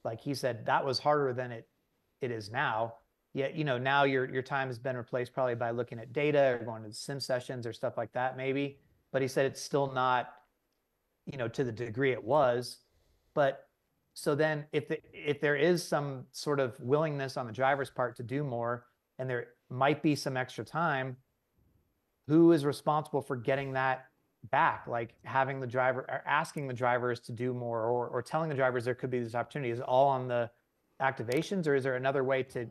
Like he said, that was harder than it it is now. Yet, you know, now your your time has been replaced probably by looking at data or going to sim sessions or stuff like that maybe. But he said it's still not, you know, to the degree it was. But so then if, the, if there is some sort of willingness on the driver's part to do more, and there might be some extra time, who is responsible for getting that back? Like having the driver or asking the drivers to do more, or, or telling the drivers there could be this opportunity, is it all on the activations, or is there another way to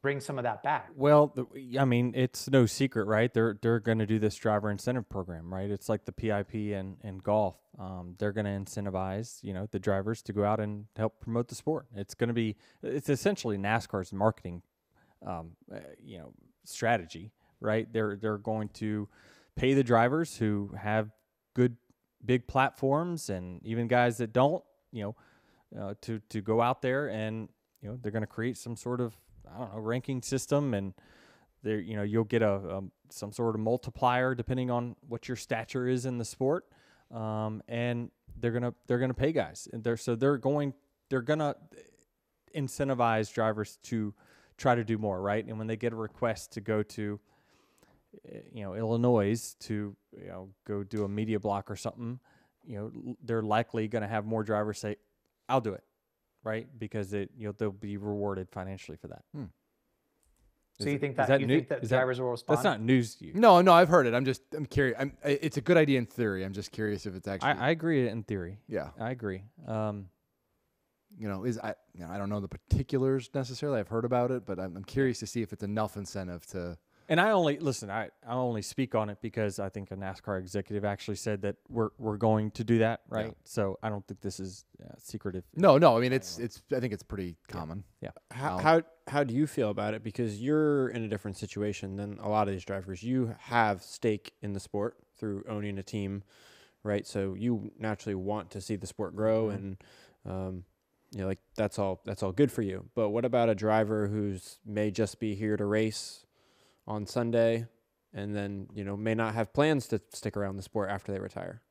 bring some of that back? Well, I mean, it's no secret, right? They're, they're going to do this driver incentive program, right? It's like the P I P and, and golf. Um, they're going to incentivize, you know, the drivers to go out and help promote the sport. It's going to be, it's essentially NASCAR's marketing, um, uh, you know, strategy, right? They're, they're going to pay the drivers who have good, big platforms, and even guys that don't, you know, uh, to, to go out there and, you know, they're going to create some sort of, I don't know, ranking system, and there, you know, you'll get a, a some sort of multiplier depending on what your stature is in the sport. Um, and they're gonna they're gonna pay guys, and they're so they're going they're gonna incentivize drivers to try to do more, right? And when they get a request to go to, you know, Illinois to, you know, go do a media block or something, you know, they're likely gonna have more drivers say, "I'll do it." Right, because it, you know, they'll be rewarded financially for that. Hmm. So you think that, that you new, think that drivers that, will respond? That's not news to you. No, no, I've heard it. I'm just I'm curious. I'm, it's a good idea in theory. I'm just curious if it's actually. I, I agree in theory. Yeah, I agree. Um, you know, is I you know, I don't know the particulars necessarily. I've heard about it, but I'm, I'm curious to see if it's enough incentive to. And I only listen. I I only speak on it because I think a NASCAR executive actually said that we're we're going to do that, right? Yeah. So I don't think this is uh, secretive. No, no. I mean, it's I it's. I think it's pretty common. Yeah. yeah. How how how do you feel about it? Because you're in a different situation than a lot of these drivers. You have stake in the sport through owning a team, right? So you naturally want to see the sport grow, mm-hmm. and um, you know, like that's all that's all good for you. But what about a driver who's may just be here to race on Sunday, and then, you know, may not have plans to stick around the sport after they retire?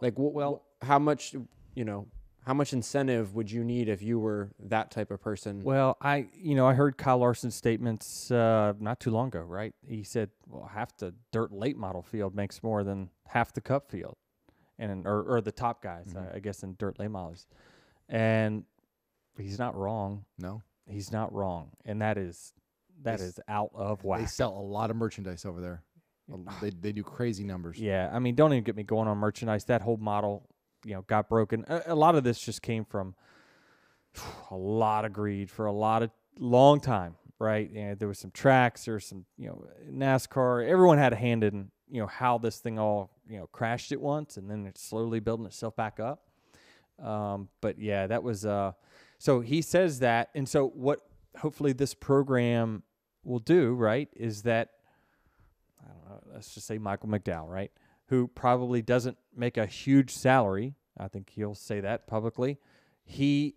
Like, wh well, how much, you know, how much incentive would you need if you were that type of person? Well, I, you know, I heard Kyle Larson's statements uh, not too long ago, right? He said, well, half the dirt late model field makes more than half the cup field, and or, or the top guys, mm-hmm. I, I guess, in dirt late models. And he's not wrong. No, he's not wrong. And that is That is out of whack. They sell a lot of merchandise over there. They they do crazy numbers. Yeah, I mean, don't even get me going on merchandise. That whole model, you know, got broken. A, a lot of this just came from phew, a lot of greed for a lot of long time, right? You know, there was some tracks, there was some, you know, NASCAR. Everyone had a hand in, you know, how this thing all, you know, crashed at once, and then it's slowly building itself back up. Um, but yeah, that was uh. So he says that, and so what? Hopefully, this program will do, right, is that, I don't know, let's just say Michael McDowell, right, who probably doesn't make a huge salary. I think he'll say that publicly. He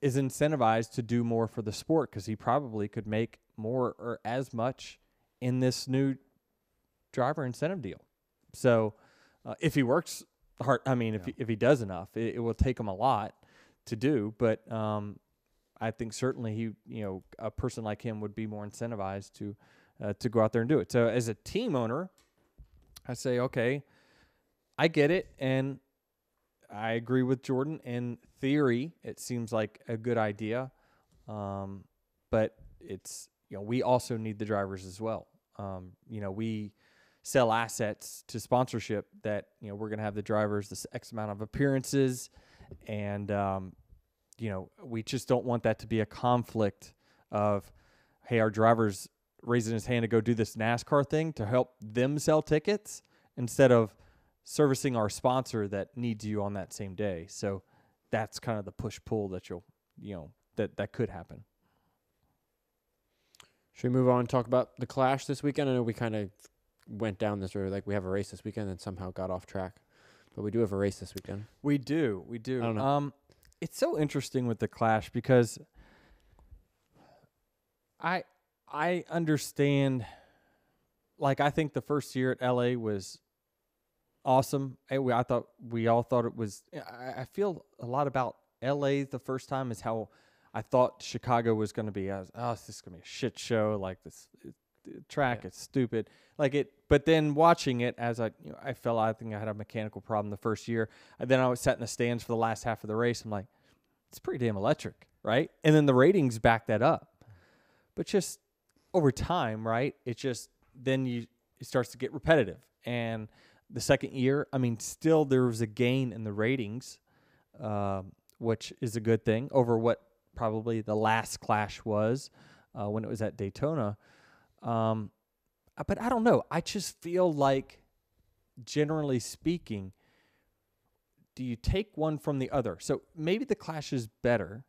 is incentivized to do more for the sport because he probably could make more or as much in this new driver incentive deal. So uh, if he works hard, I mean, yeah. if, he, if he does enough, it, it will take him a lot to do. But um, I think certainly he, you know, a person like him would be more incentivized to Uh, to go out there and do it. So as a team owner, I say, okay, I get it, and I agree with Jordan. In theory, it seems like a good idea, um, but it's, you know, we also need the drivers as well. Um, you know, we sell assets to sponsorship that, you know, we're going to have the drivers this X amount of appearances, and, um, you know, we just don't want that to be a conflict of, hey, our drivers raising his hand to go do this NASCAR thing to help them sell tickets instead of servicing our sponsor that needs you on that same day. So that's kind of the push pull that you'll, you know, that, that could happen. Should we move on and talk about the Clash this weekend? I know we kind of went down this road. Like, we have a race this weekend and somehow got off track, but we do have a race this weekend. We do. We do. I don't know. Um, it's so interesting with the Clash because I, I understand, like, I think the first year at L A was awesome. I, I thought we all thought it was, I, I feel a lot about L A the first time is how I thought Chicago was going to be. I was, oh, this is going to be a shit show. Like, this track, yeah. It's stupid. Like it, but then watching it as I, you know, I felt, I think I had a mechanical problem the first year. And then I was sat in the stands for the last half of the race. I'm like, it's pretty damn electric, right? And then the ratings back that up. But just, over time, right, it just then you it starts to get repetitive. And the second year, I mean, still there was a gain in the ratings, um, which is a good thing over what probably the last Clash was uh, when it was at Daytona. Um, but I don't know. I just feel like, generally speaking, do you take one from the other? So maybe the Clash is better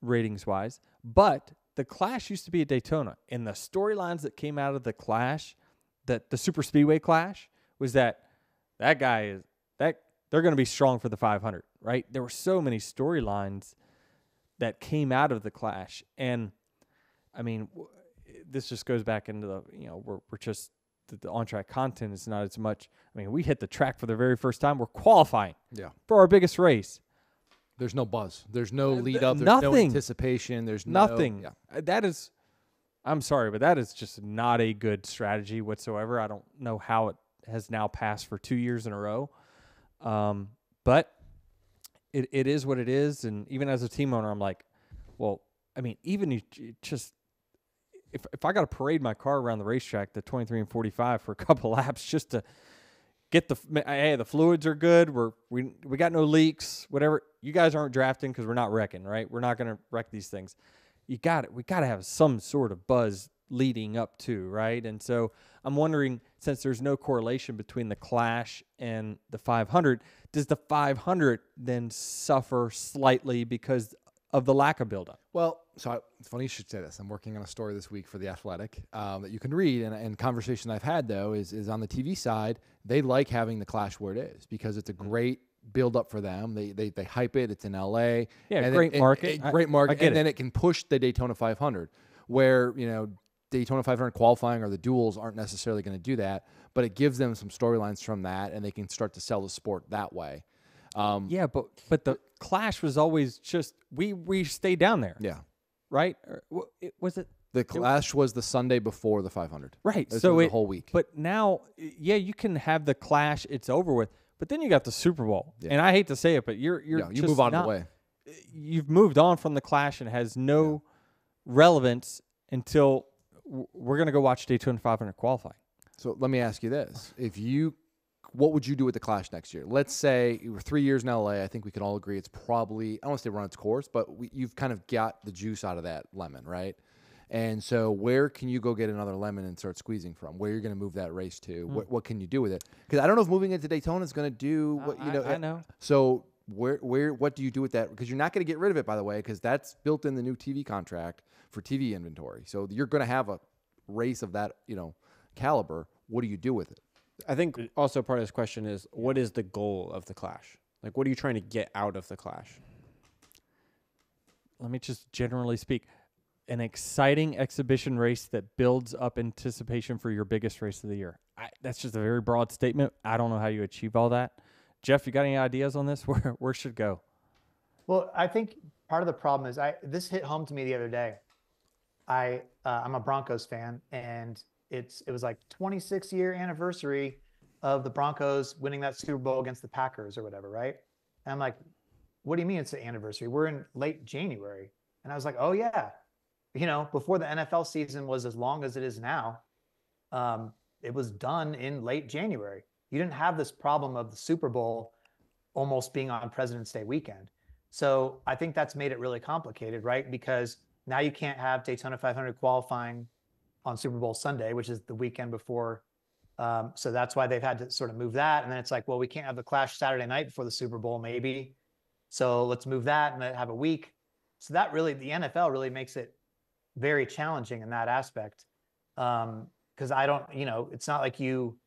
ratings-wise, but the Clash used to be at Daytona, and the storylines that came out of the Clash, that the Super Speedway Clash, was that that guy is that they're going to be strong for the five hundred, right? There were so many storylines that came out of the Clash, and I mean, w- this just goes back into the, you know, we're we're just the, the on-track content is not as much. I mean, we hit the track for the very first time. We're qualifying, yeah, for our biggest race. There's no buzz. There's no lead up. There's nothing. No anticipation. There's no, nothing. Yeah. That is, I'm sorry, but that is just not a good strategy whatsoever. I don't know how it has now passed for two years in a row. Um, but it it is what it is. And even as a team owner, I'm like, well, I mean, even you, you just, if if I got to parade my car around the racetrack, the twenty-three and forty-five for a couple laps just to get the, hey, the fluids are good. We're, we, we got no leaks, whatever. You guys aren't drafting because we're not wrecking, right? We're not going to wreck these things. You got it. We got to have some sort of buzz leading up to, right? And so I'm wondering, since there's no correlation between the Clash and the five hundred, does the five hundred then suffer slightly because of the lack of buildup? Well, so I, it's funny you should say this. I'm working on a story this week for The Athletic um, that you can read, and, and conversation I've had, though, is is on the T V side, they like having the Clash where it is because it's a great build-up for them. They they they hype it. It's in L A. Yeah, and great, it, market. It, it, great market. Great market. And it. Then it can push the Daytona five hundred where, you know, Daytona five hundred qualifying or the duels aren't necessarily going to do that, but it gives them some storylines from that, and they can start to sell the sport that way. Um, yeah, but but the Clash was always just we we stayed down there. Yeah, right. Or, it, was it the Clash it, was the Sunday before the five hundred? Right. This so was it, the whole week. But now, yeah, you can have the Clash. It's over with. But then you got the Super Bowl, yeah. And I hate to say it, but you're you're yeah, you just move on not, the way. You've moved on from the Clash and has no yeah. relevance until we're going to go watch Daytona five hundred qualifying. So let me ask you this. If you, what would you do with the Clash next year? Let's say we're three years in L A. I think we can all agree it's probably, I don't want to say run its course, but we, you've kind of got the juice out of that lemon, right? And so where can you go get another lemon and start squeezing from? Where you're going to move that race to? Mm. What, what can you do with it? Because I don't know if moving into Daytona is going to do what, you know. I, I know. So where, where, what do you do with that? Because you're not going to get rid of it, by the way, because that's built in the new T V contract for T V inventory. So you're going to have a race of that, you know, caliber. What do you do with it? I think also part of this question is, what is the goal of the Clash? Like, what are you trying to get out of the Clash? Let me just generally speak. An exciting exhibition race that builds up anticipation for your biggest race of the year. I, that's just a very broad statement. I don't know how you achieve all that. Jeff, you got any ideas on this? Where, where should go? Well, I think part of the problem is I, this hit home to me the other day. I, uh, I'm a Broncos fan, and it's, it was like twenty-six year anniversary of the Broncos winning that Super Bowl against the Packers or whatever. Right. And I'm like, what do you mean it's the anniversary? We're in late January. And I was like, oh yeah. You know, before the N F L season was as long as it is now, um, it was done in late January. You didn't have this problem of the Super Bowl almost being on President's Day weekend. So I think that's made it really complicated, right? Because now you can't have Daytona five hundred qualifying on Super Bowl Sunday, which is the weekend before. Um, so that's why they've had to sort of move that. And then it's like, well, we can't have the Clash Saturday night before the Super Bowl, maybe. So let's move that and then have a week. So that really, the N F L really makes it very challenging in that aspect. Um, cause I don't, you know, it's not like you,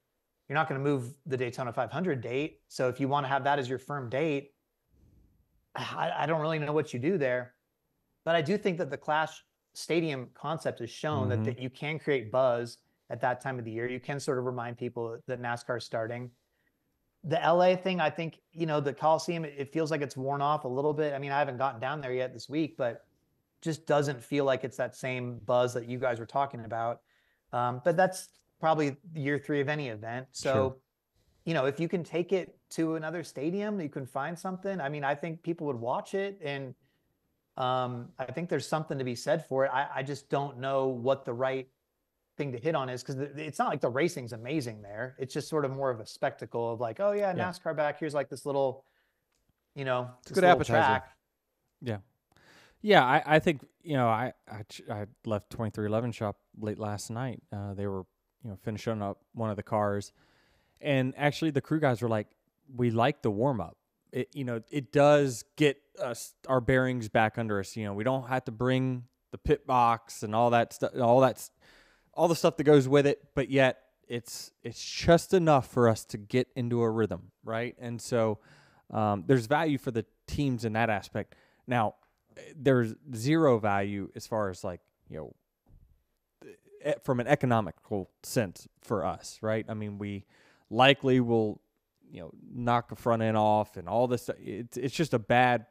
you're not going to move the Daytona five hundred date. So if you want to have that as your firm date, I, I don't really know what you do there, but I do think that the Clash stadium concept has shown mm-hmm. that, that you can create buzz at that time of the year. You can sort of remind people that NASCAR is starting. The L A thing, I think, you know, the Coliseum, it feels like it's worn off a little bit. I mean, I haven't gotten down there yet this week, but just doesn't feel like it's that same buzz that you guys were talking about. Um, but that's probably year three of any event. So, sure. you know, if you can take it to another stadium, you can find something. I mean, I think people would watch it, and um, I think there's something to be said for it. I, I just don't know what the right thing to hit on is, because it's not like the racing's amazing there. It's just sort of more of a spectacle of like, oh yeah, NASCAR yeah. back. Here's like this little, you know, it's a good appetizer. Track. Yeah. Yeah, I, I think, you know, I, I, I left twenty-three eleven shop late last night. Uh, they were, you know, finishing up one of the cars. And actually the crew guys were like, we like the warm-up. It, you know, it does get us our bearings back under us. You know, we don't have to bring the pit box and all that stuff, all that, all the stuff that goes with it. But yet it's, it's just enough for us to get into a rhythm, right? And so um, there's value for the teams in that aspect. Now, there's zero value as far as like, you know, from an economical sense for us, right? I mean, we likely will, you know, knock the front end off and all this. It's, it's just a bad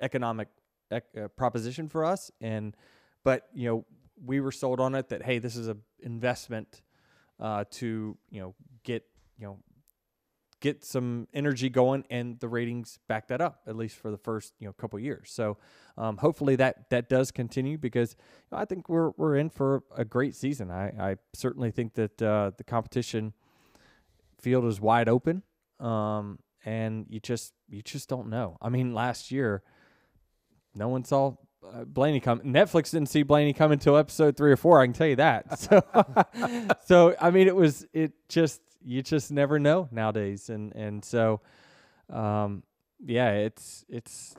economic ec uh, proposition for us. And, but, you know, we were sold on it that, hey, this is a investment uh, to, you know, get, you know, get some energy going, and the ratings back that up, at least for the first you know couple years. So um, hopefully that that does continue, because you know, I think we're we're in for a great season. I, I certainly think that uh, the competition field is wide open, um, and you just you just don't know. I mean, last year no one saw uh, Blaney come. Netflix didn't see Blaney come until episode three or four. I can tell you that. So so I mean, it was it just. You just never know nowadays. And, and so, um, yeah, it's, it's,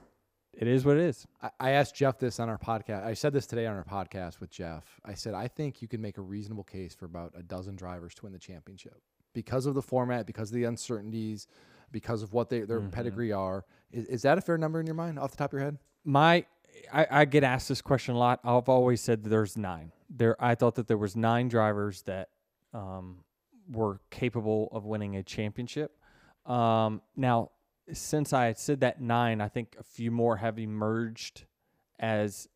it is what it is. I, I asked Jeff this on our podcast. I said this today on our podcast with Jeff. I said, I think you can make a reasonable case for about a dozen drivers to win the championship because of the format, because of the uncertainties, because of what they, their mm-hmm. pedigree are. Is, is that a fair number in your mind off the top of your head? My, I, I get asked this question a lot. I've always said that there's nine there. I thought that there was nine drivers that, um, were capable of winning a championship. Um, now, since I had said that nine, I think a few more have emerged as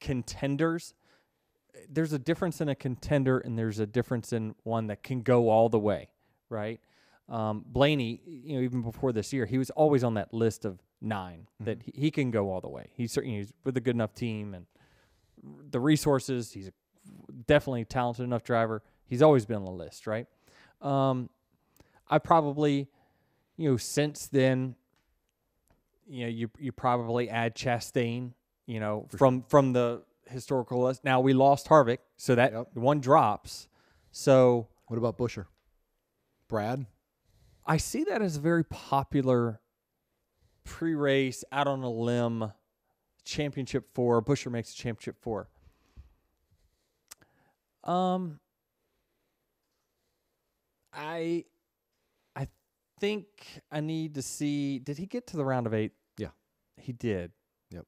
contenders. There's a difference in a contender, and there's a difference in one that can go all the way, right? Um, Blaney, you know, even before this year, he was always on that list of nine mm-hmm. that he, he can go all the way. He certainly is with a good enough team and the resources. He's a definitely talented enough driver. He's always been on the list, right? Um, I probably, you know, since then, you know, you you probably add Chastain, you know, For from sure. from the historical list. Now we lost Harvick, so that yep. one drops. So what about Buescher? Brad? I see that as a very popular pre-race, out on a limb, championship four. Buescher makes a championship four. Um, I, I think I need to see. Did he get to the round of eight? Yeah, he did. Yep.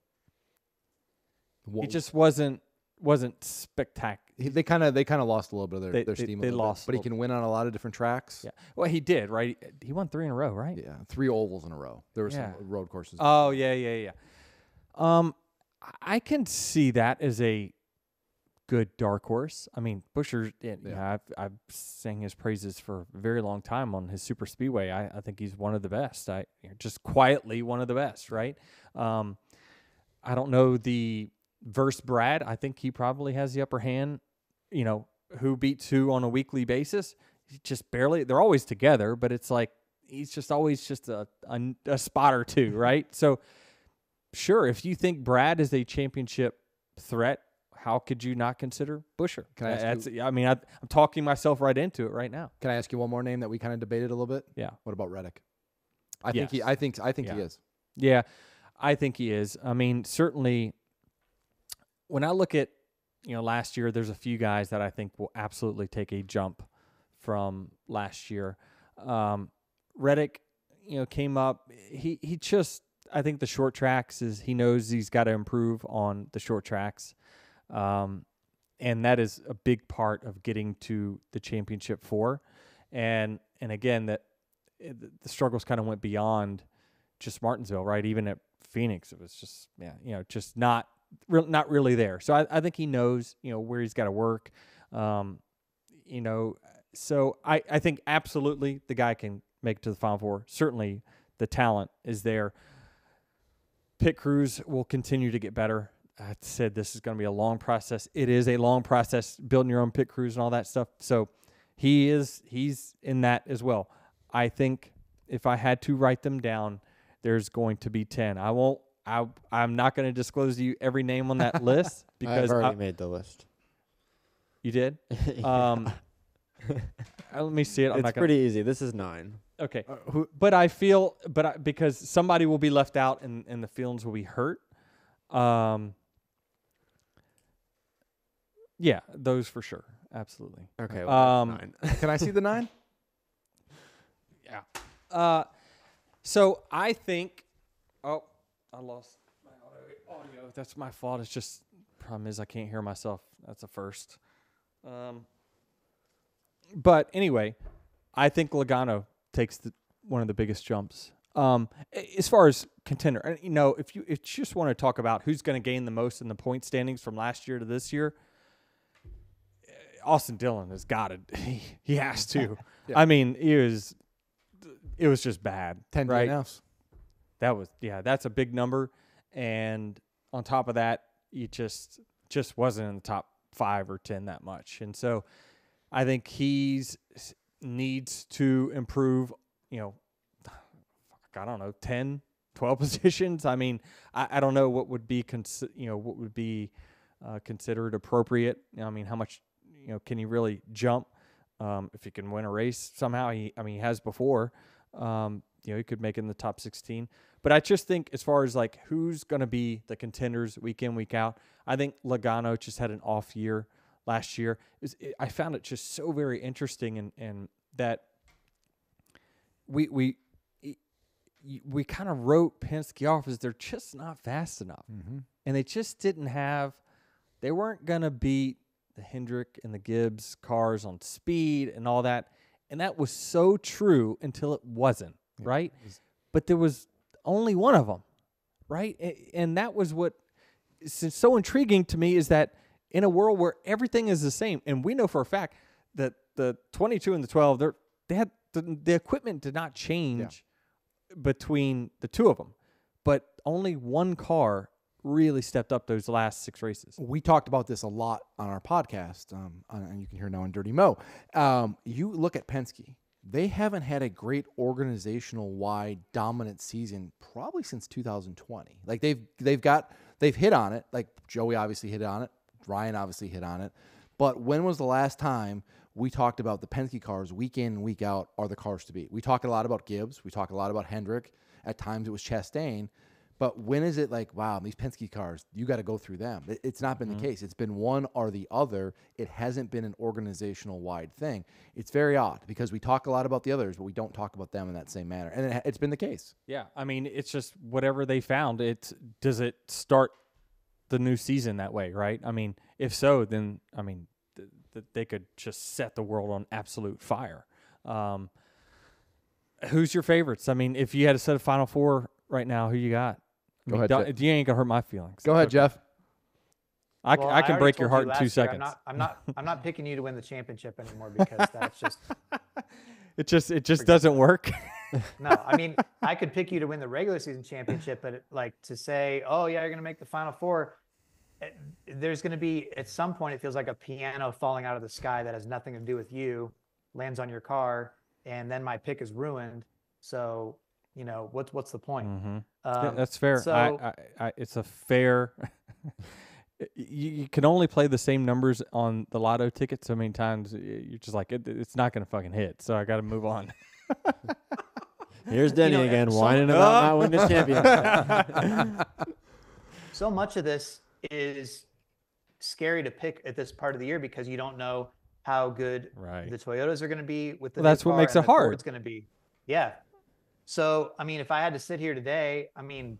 What? He just wasn't wasn't spectacular. He, they kind of they kind of lost a little bit of their, they, their steam. They, they lost, bit, but he can win on a lot of different tracks. Yeah. Well, he did, right? He won three in a row, right? Yeah, three ovals in a row. There were yeah. some road courses. Oh yeah, yeah, yeah. Um, I can see that as a good dark horse. I mean, Buescher, yeah. you know, I've, I've sang his praises for a very long time on his super speedway. I, I think he's one of the best. I just quietly one of the best, right? Um, I don't know the verse Brad. I think he probably has the upper hand, you know, who beats who on a weekly basis. Just barely. They're always together, but it's like he's just always just a, a, a spot or two, right? So, sure, if you think Brad is a championship threat, how could you not consider Buescher? Can I ask That's, you, I mean, I, I'm talking myself right into it right now. Can I ask you one more name that we kind of debated a little bit? Yeah. What about Reddick? I yes. think he. I think. I think yeah. he is. Yeah, I think he is. I mean, certainly, when I look at, you know, last year, there's a few guys that I think will absolutely take a jump from last year. Um, Reddick, you know, came up. He he just. I think the short tracks is he knows he's got to improve on the short tracks. Um, and that is a big part of getting to the championship four. And, and again, that it, the struggles kind of went beyond just Martinsville, right? Even at Phoenix, it was just, yeah, you know, just not, re- not really there. So I, I think he knows, you know, where he's got to work. Um, you know, so I, I think absolutely the guy can make it to the Final Four. Certainly the talent is there. Pit crews will continue to get better. I said this is going to be a long process. It is a long process, building your own pit crews and all that stuff. So he is he's in that as well. I think if I had to write them down, there's going to be ten. I won't. I I'm not going to disclose to you every name on that list because I've already I, made the list. You did? yeah. Um, let me see it. I'm it's not gonna, pretty easy. This is nine. Okay, uh, who, but I feel, but I, because somebody will be left out and, and the feelings will be hurt. Um, yeah, those for sure, absolutely. Okay, well, um, nine. Can I see the nine? Yeah. Uh, so I think. Oh, I lost my audio. That's my fault. It's just problem is I can't hear myself. That's a first. Um. But anyway, I think Logano takes the, one of the biggest jumps um, as far as contender. You know, if you, if you just want to talk about who's going to gain the most in the point standings from last year to this year, Austin Dillon has got to. He, he has to. yeah. I mean, it was it was just bad. Ten right? D N Fs. That was yeah. That's a big number, and on top of that, he just just wasn't in the top five or ten that much, and so. I think he's needs to improve, you know, I don't know, ten, twelve positions. I mean, I, I don't know what would be, consi- you know, what would be uh, considered appropriate. I mean, how much, you know, can he really jump? Um, if he can win a race somehow, he, I mean, he has before, um, you know, he could make it in the top sixteen. But I just think as far as like who's going to be the contenders week in, week out, I think Logano just had an off year. Last year, it was, it, I found it just so very interesting, and in, in that we we we kind of wrote Penske off as they're just not fast enough, mm-hmm. and they just didn't have, they weren't gonna beat the Hendrick and the Gibbs cars on speed and all that, and that was so true until it wasn't, yeah, right? It was, but there was only one of them, right? And, and that was what is so intriguing to me is that. In a world where everything is the same, and we know for a fact that the twenty-two and the twelve, they're, they had the, the equipment did not change yeah. between the two of them, but only one car really stepped up those last six races. We talked about this a lot on our podcast, um, on, and you can hear now on Dirty Mo. Um, you look at Penske. They haven't had a great organizational-wide dominant season probably since two thousand twenty. Like they've they've got they've hit on it. Like Joey obviously hit on it. Ryan obviously hit on it. But when was the last time we talked about the Penske cars week in and week out are the cars to beat? We talk a lot about Gibbs. We talk a lot about Hendrick. At times it was Chastain. But when is it like, wow, these Penske cars, you got to go through them? It's not been mm-hmm. the case. It's been one or the other. It hasn't been an organizational-wide thing. It's very odd because we talk a lot about the others, but we don't talk about them in that same manner. And it, it's been the case. Yeah, I mean, it's just whatever they found. It's, does it start the new season that way, right? I mean, if so, then, I mean, th th they could just set the world on absolute fire. Um, who's your favorites? I mean, if you had a set of Final Four right now, who you got? Go I mean, ahead, you ain't gonna hurt my feelings. Go ahead, okay. Jeff. I, well, I can I break your heart you in two year. seconds. I'm not, I'm not. I'm not picking you to win the championship anymore because that's just. It just. It just doesn't work. No, I mean, I could pick you to win the regular season championship, but it, like to say, oh yeah, you're gonna make the Final Four. It, there's gonna be at some point. It feels like a piano falling out of the sky that has nothing to do with you, lands on your car, and then my pick is ruined. So. You know, what's what's the point? Mm-hmm. um, That's fair. So I, I, I, it's a fair. you, you can only play the same numbers on the lotto ticket so many times. You're just like, it, it's not going to fucking hit. So I got to move on. Here's Denny you know, again whining so, about not winning this championship. So much of this is scary to pick at this part of the year because you don't know how good right. the Toyotas are going to be with the. Well, that's what makes it hard. It's going to be, yeah. So, I mean, if I had to sit here today, I mean,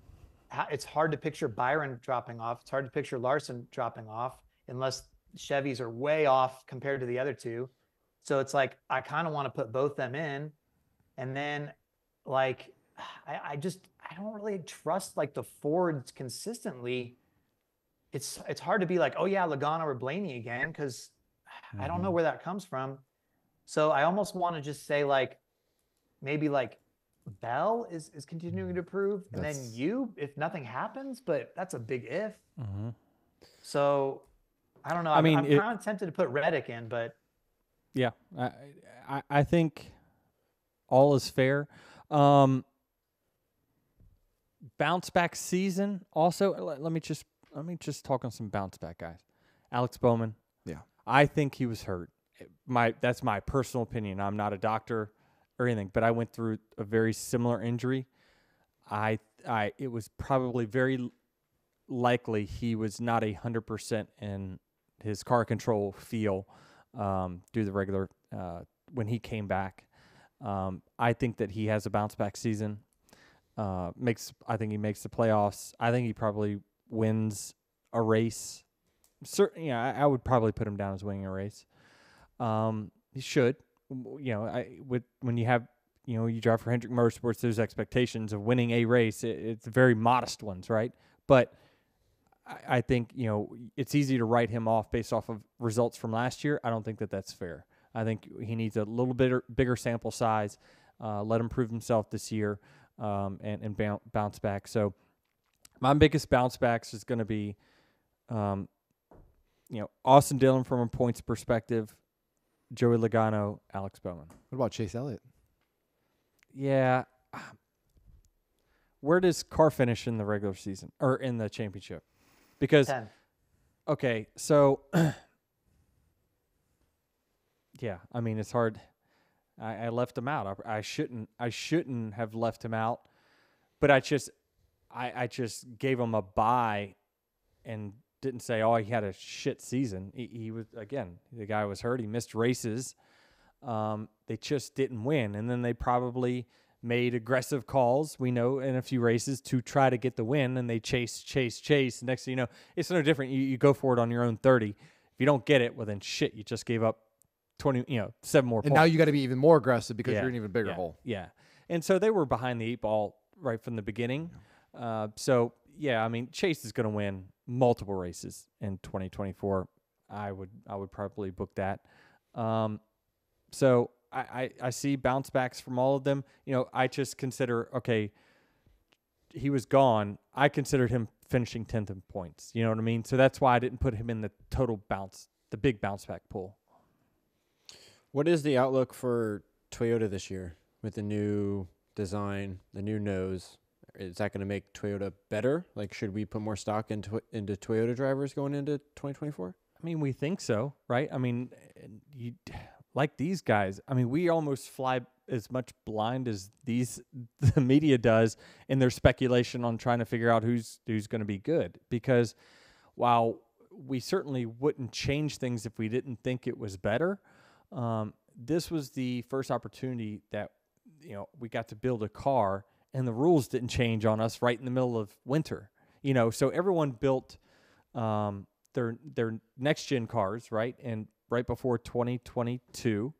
it's hard to picture Byron dropping off. It's hard to picture Larson dropping off unless Chevys are way off compared to the other two. So it's like, I kind of want to put both them in. And then like, I, I just, I don't really trust like the Fords consistently. It's, it's hard to be like, oh yeah, Logano or Blaney again. Cause mm-hmm. I don't know where that comes from. So I almost want to just say like, maybe like, Bell is, is continuing to improve, and that's, then you, if nothing happens, but that's a big if. Mm-hmm. So, I don't know. I I'm, mean, I'm it, kind of tempted to put Reddick in, but yeah, I, I I think all is fair. Um, bounce back season. Also, let, let me just let me just talk on some bounce back guys. Alex Bowman. Yeah, I think he was hurt. My that's my personal opinion. I'm not a doctor. Or anything, but I went through a very similar injury. I, I, it was probably very likely he was not a hundred percent in his car control feel um, through the regular uh, when he came back. Um, I think that he has a bounce back season. Uh, makes I think he makes the playoffs. I think he probably wins a race. Certainly, yeah, I, I would probably put him down as winning a race. Um, he should. You know, I with when you have, you know, you drive for Hendrick Motorsports, there's expectations of winning a race. It, it's very modest ones, right? But I, I think, you know, it's easy to write him off based off of results from last year. I don't think that that's fair. I think he needs a little bit bigger sample size, uh, let him prove himself this year um, and, and bounce, bounce back. So my biggest bounce backs is going to be, um, you know, Austin Dillon from a points perspective, Joey Logano, Alex Bowman. What about Chase Elliott? Yeah. Where does Carr finish in the regular season or in the championship? Because, ten. Okay, so, yeah, I mean, it's hard. I, I left him out. I, I shouldn't I shouldn't have left him out, but I just, I, I just gave him a bye and didn't say, oh, he had a shit season. He, he was, again, the guy was hurt. He missed races. Um, they just didn't win. And then they probably made aggressive calls, we know, in a few races to try to get the win. And they chase, chase, chase. Next thing you know, it's no different. You, you go for it on your own thirty. If you don't get it, well, then shit, you just gave up twenty, you know, seven more points. And now you got to be even more aggressive because yeah, you're in an even bigger yeah, hole. Yeah. And so they were behind the eight ball right from the beginning. Uh, so, yeah, I mean, Chase is going to win multiple races in twenty twenty-four. I would I would probably book that. Um, so I, I, I see bounce backs from all of them. You know, I just consider, okay, he was gone, I considered him finishing tenth in points. You know what I mean? So that's why I didn't put him in the total bounce, the big bounce back pool. What is the outlook for Toyota this year with the new design, the new nose? Is that going to make Toyota better? Like, should we put more stock into into Toyota drivers going into twenty twenty-four? I mean, we think so, right? I mean, you, like these guys, I mean, we almost fly as much blind as these the media does in their speculation on trying to figure out who's who's going to be good. Because while we certainly wouldn't change things if we didn't think it was better, um, this was the first opportunity that, you know, we got to build a car and the rules didn't change on us right in the middle of winter, you know. So everyone built um, their their next gen cars, right, and right before twenty twenty-two,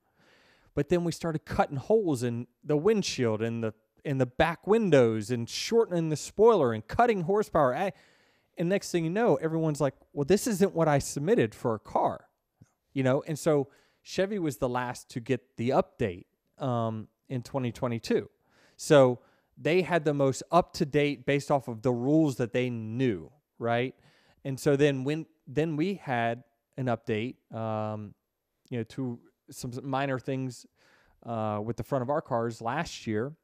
but then we started cutting holes in the windshield and the in the back windows and shortening the spoiler and cutting horsepower. I, and next thing you know, everyone's like, "Well, this isn't what I submitted for a car," you know. And so Chevy was the last to get the update um, in twenty twenty-two, so they had the most up-to-date based off of the rules that they knew, right? And so then when then we had an update, um, you know, to some minor things uh, with the front of our cars last year.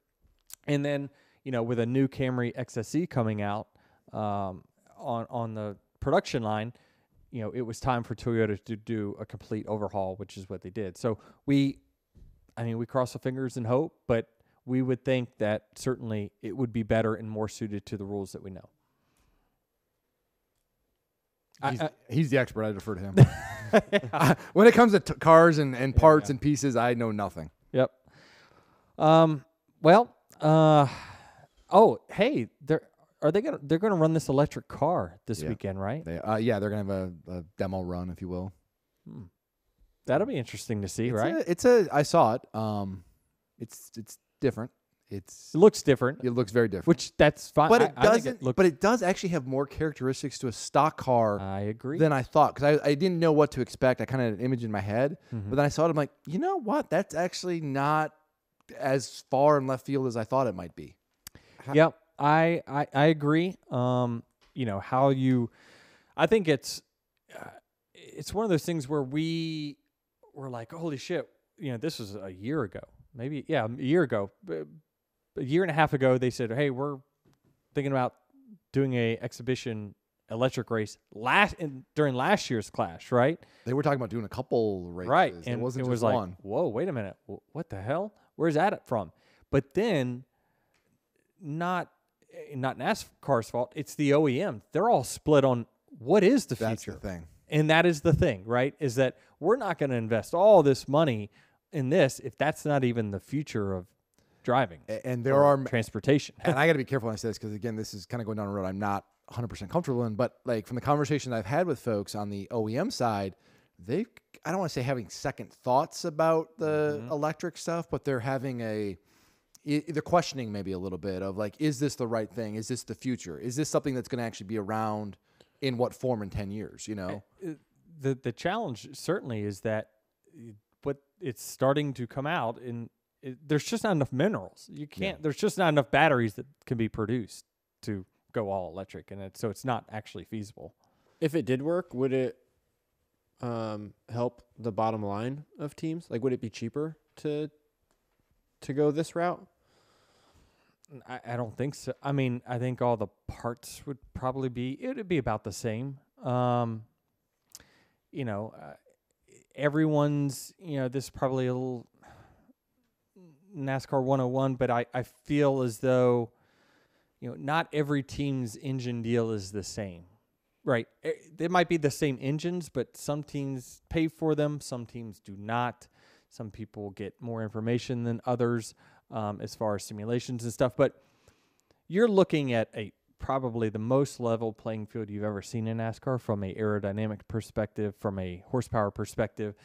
And then, you know, with a new Camry X S E coming out um, on, on the production line, you know, it was time for Toyota to do a complete overhaul, which is what they did. So we, I mean, we cross our fingers and hope, but we would think that certainly it would be better and more suited to the rules that we know. He's, I, I, he's the expert. I defer to him. Yeah. When it comes to t cars and, and parts yeah, yeah. and pieces, I know nothing. Yep. Um. Well. Uh. Oh. Hey. They're are they gonna they're gonna run this electric car this yeah. weekend, right? They, uh, yeah. They're gonna have a, a demo run, if you will. Hmm. That'll be interesting to see, it's right? A, it's a. I saw it. Um. It's it's. Different. It's it looks different. It looks very different. Which that's fine. But it I, doesn't. I think it but it does actually have more characteristics to a stock car. I agree. Than I thought, because I I didn't know what to expect. I kind of had an image in my head, mm-hmm. but then I saw it. I'm like, you know what? That's actually not as far in left field as I thought it might be. How yep, I, I I agree. Um, you know how you, I think it's, uh, it's one of those things where we were like, holy shit, you know, this was a year ago. Maybe, yeah, a year ago, a year and a half ago, they said, hey, we're thinking about doing a exhibition electric race last in, during last year's Clash, right? They were talking about doing a couple races. Right. And it wasn't it just was one. Like, whoa, wait a minute. What the hell? Where's that from? But then, not, not NASCAR's fault. It's the O E M. They're all split on what is the That's future. That's the thing. And that is the thing, right, is that we're not going to invest all this money in this if that's not even the future of driving and there are transportation. And I got to be careful when I say this, because again, this is kind of going down a road I'm not one hundred percent comfortable in, but like from the conversation I've had with folks on the O E M side, they I don't want to say having second thoughts about the mm-hmm. electric stuff, but they're having a they're questioning maybe a little bit of like, is this the right thing? Is this the future? Is this something that's going to actually be around in what form in ten years, you know? The the challenge certainly is that but it's starting to come out, and it, there's just not enough minerals. You can't. Yeah. There's just not enough batteries that can be produced to go all electric, and it, so it's not actually feasible. If it did work, would it um, help the bottom line of teams? Like, would it be cheaper to to go this route? I, I don't think so. I mean, I think all the parts would probably be it would be about the same. Um, you know. Uh, Everyone's, you know, this is probably a little NASCAR one oh one, but I, I feel as though, you know, not every team's engine deal is the same, right? They might be the same engines, but some teams pay for them. Some teams do not. Some people get more information than others um, as far as simulations and stuff. But you're looking at a probably the most level playing field you've ever seen in NASCAR from a aerodynamic perspective, from a horsepower perspective.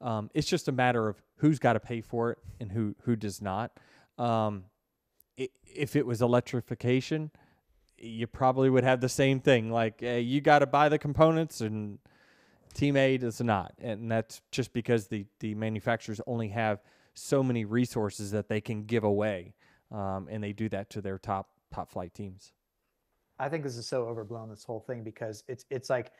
Um, it's just a matter of who's got to pay for it and who, who does not. Um, it, if it was electrification, you probably would have the same thing. Like uh, you got to buy the components and team A does not. And that's just because the, the manufacturers only have so many resources that they can give away. Um, and they do that to their top top flight teams. I think this is so overblown, this whole thing, because it's it's like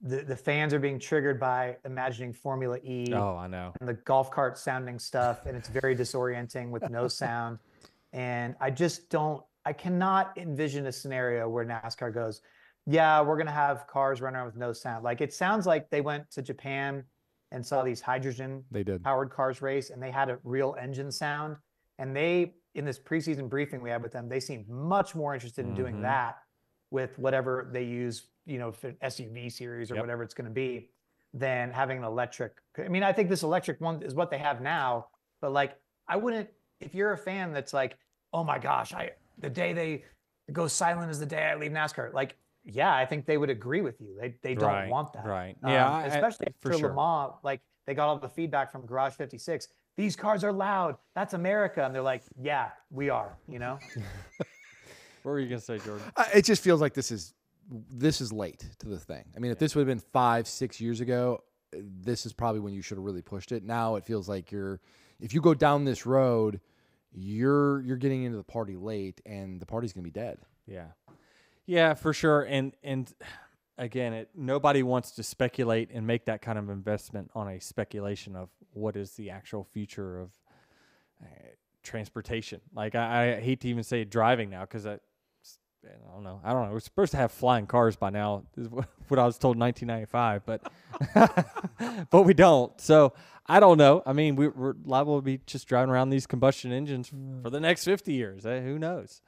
the, the fans are being triggered by imagining Formula E. Oh, I know. And the golf cart sounding stuff, and it's very disorienting with no sound. And I just don't, I cannot envision a scenario where NASCAR goes, yeah, we're going to have cars running around with no sound. Like, it sounds like they went to Japan and saw these hydrogen they did. powered cars race, and they had a real engine sound. And they, in this preseason briefing we had with them, they seemed much more interested in mm-hmm. doing that with whatever they use, you know, for S U V series or yep. whatever it's going to be, than having an electric. I mean, I think this electric one is what they have now, but like, I wouldn't, if you're a fan that's like, oh my gosh, I, the day they go silent is the day I leave NASCAR. Like, yeah, I think they would agree with you. They they don't right, want that. Right. Um, yeah. I, especially I, for sure. Le Mans, like they got all the feedback from Garage fifty-six. These cars are loud. That's America. And they're like, yeah, we are, you know? What were you going to say, Jordan? Uh, it just feels like this is, this is late to the thing. I mean, if yeah. this would have been five, six years ago, this is probably when you should have really pushed it. Now it feels like you're, if you go down this road, you're, you're getting into the party late, and the party's going to be dead. Yeah. Yeah, for sure. And, and again, it, nobody wants to speculate and make that kind of investment on a speculation of what is the actual future of uh, transportation. Like, I, I hate to even say driving now, because I, I don't know. I don't know. We're supposed to have flying cars by now, is what I was told in nineteen ninety-five, but but we don't. So I don't know. I mean, we, we're liable to be just driving around these combustion engines for the next fifty years. Eh? Who knows?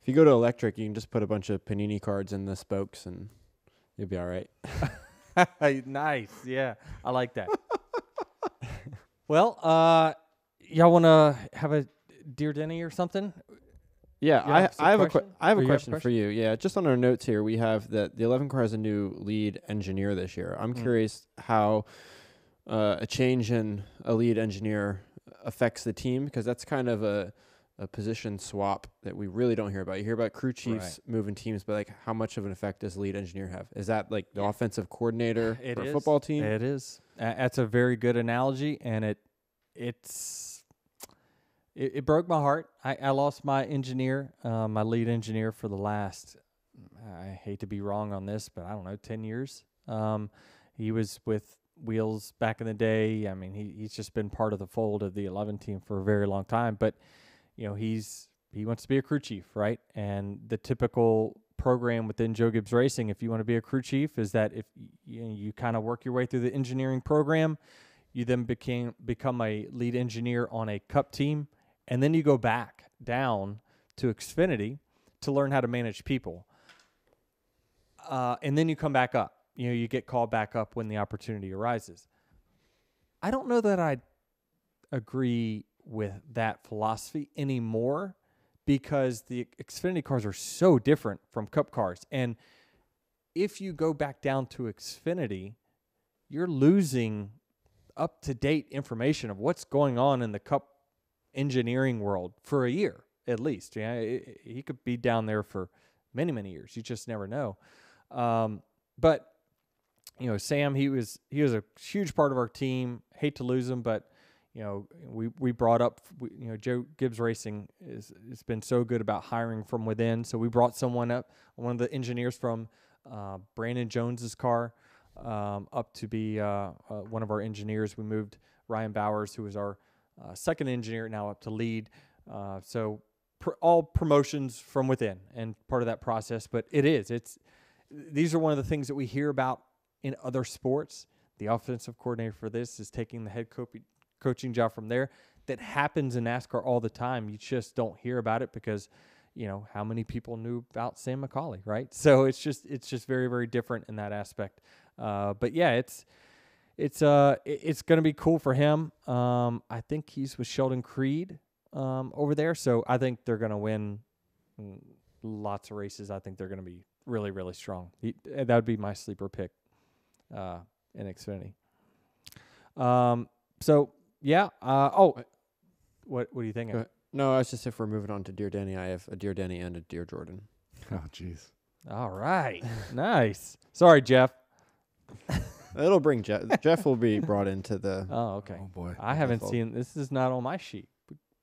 If you go to electric, you can just put a bunch of Panini cards in the spokes and you'll be all right. Nice. Yeah. I like that. Well, uh, y'all want to have a Dear Denny or something? Yeah, I, have I have question? a que- I have or a question, have a question for you. Yeah, just on our notes here, we have that the eleven car has a new lead engineer this year. I'm mm. curious how uh, a change in a lead engineer affects the team, because that's kind of a a position swap that we really don't hear about. You hear about crew chiefs right. moving teams, but like, how much of an effect does lead engineer have? Is that like the yeah. offensive coordinator it for is. a football team? It is. Uh, that's a very good analogy, and it it's it, it broke my heart. I, I lost my engineer, uh, my lead engineer for the last, I hate to be wrong on this, but I don't know, ten years. Um, he was with Wheels back in the day. I mean, he he's just been part of the fold of the eleven team for a very long time, but you know, he's he wants to be a crew chief, right? And the typical program within Joe Gibbs Racing, if you want to be a crew chief, is that if you know, you kind of work your way through the engineering program, you then became become a lead engineer on a cup team, and then you go back down to Xfinity to learn how to manage people. Uh, and then you come back up. You know, you get called back up when the opportunity arises. I don't know that I agree with that philosophy anymore, because the Xfinity cars are so different from Cup cars. And if you go back down to Xfinity, you're losing up-to-date information of what's going on in the Cup engineering world for a year, at least. Yeah, it, it, he could be down there for many, many years. You just never know. Um, but, you know, Sam, he was he was a huge part of our team. Hate to lose him, but you know, we, we brought up, we, you know, Joe Gibbs Racing is, it's been so good about hiring from within. So we brought someone up, one of the engineers from uh, Brandon Jones's car um, up to be uh, uh, one of our engineers. We moved Ryan Bowers, who was our uh, second engineer, now up to lead. Uh, so pr- all promotions from within and part of that process. But it is, it's, these are one of the things that we hear about in other sports. The offensive coordinator for this is taking the head coach. coaching job from there. That happens in NASCAR all the time. You just don't hear about it because, you know, how many people knew about Sam McCauley, right? So it's just it's just very, very different in that aspect. Uh, but yeah, it's it's uh it's going to be cool for him. Um, I think he's with Sheldon Creed um, over there, so I think they're going to win lots of races. I think they're going to be really, really strong. He, that would be my sleeper pick uh, in Xfinity. Um, so. Yeah. Uh, oh, what What do you think? No, I was just, if we're moving on to Dear Denny, I have a Dear Denny and a Dear Jordan. Oh, jeez. All right. Nice. Sorry, Jeff. It'll bring Jeff. Jeff will be brought into the. Oh, okay. Oh boy. I haven't seen. This is not on my sheet.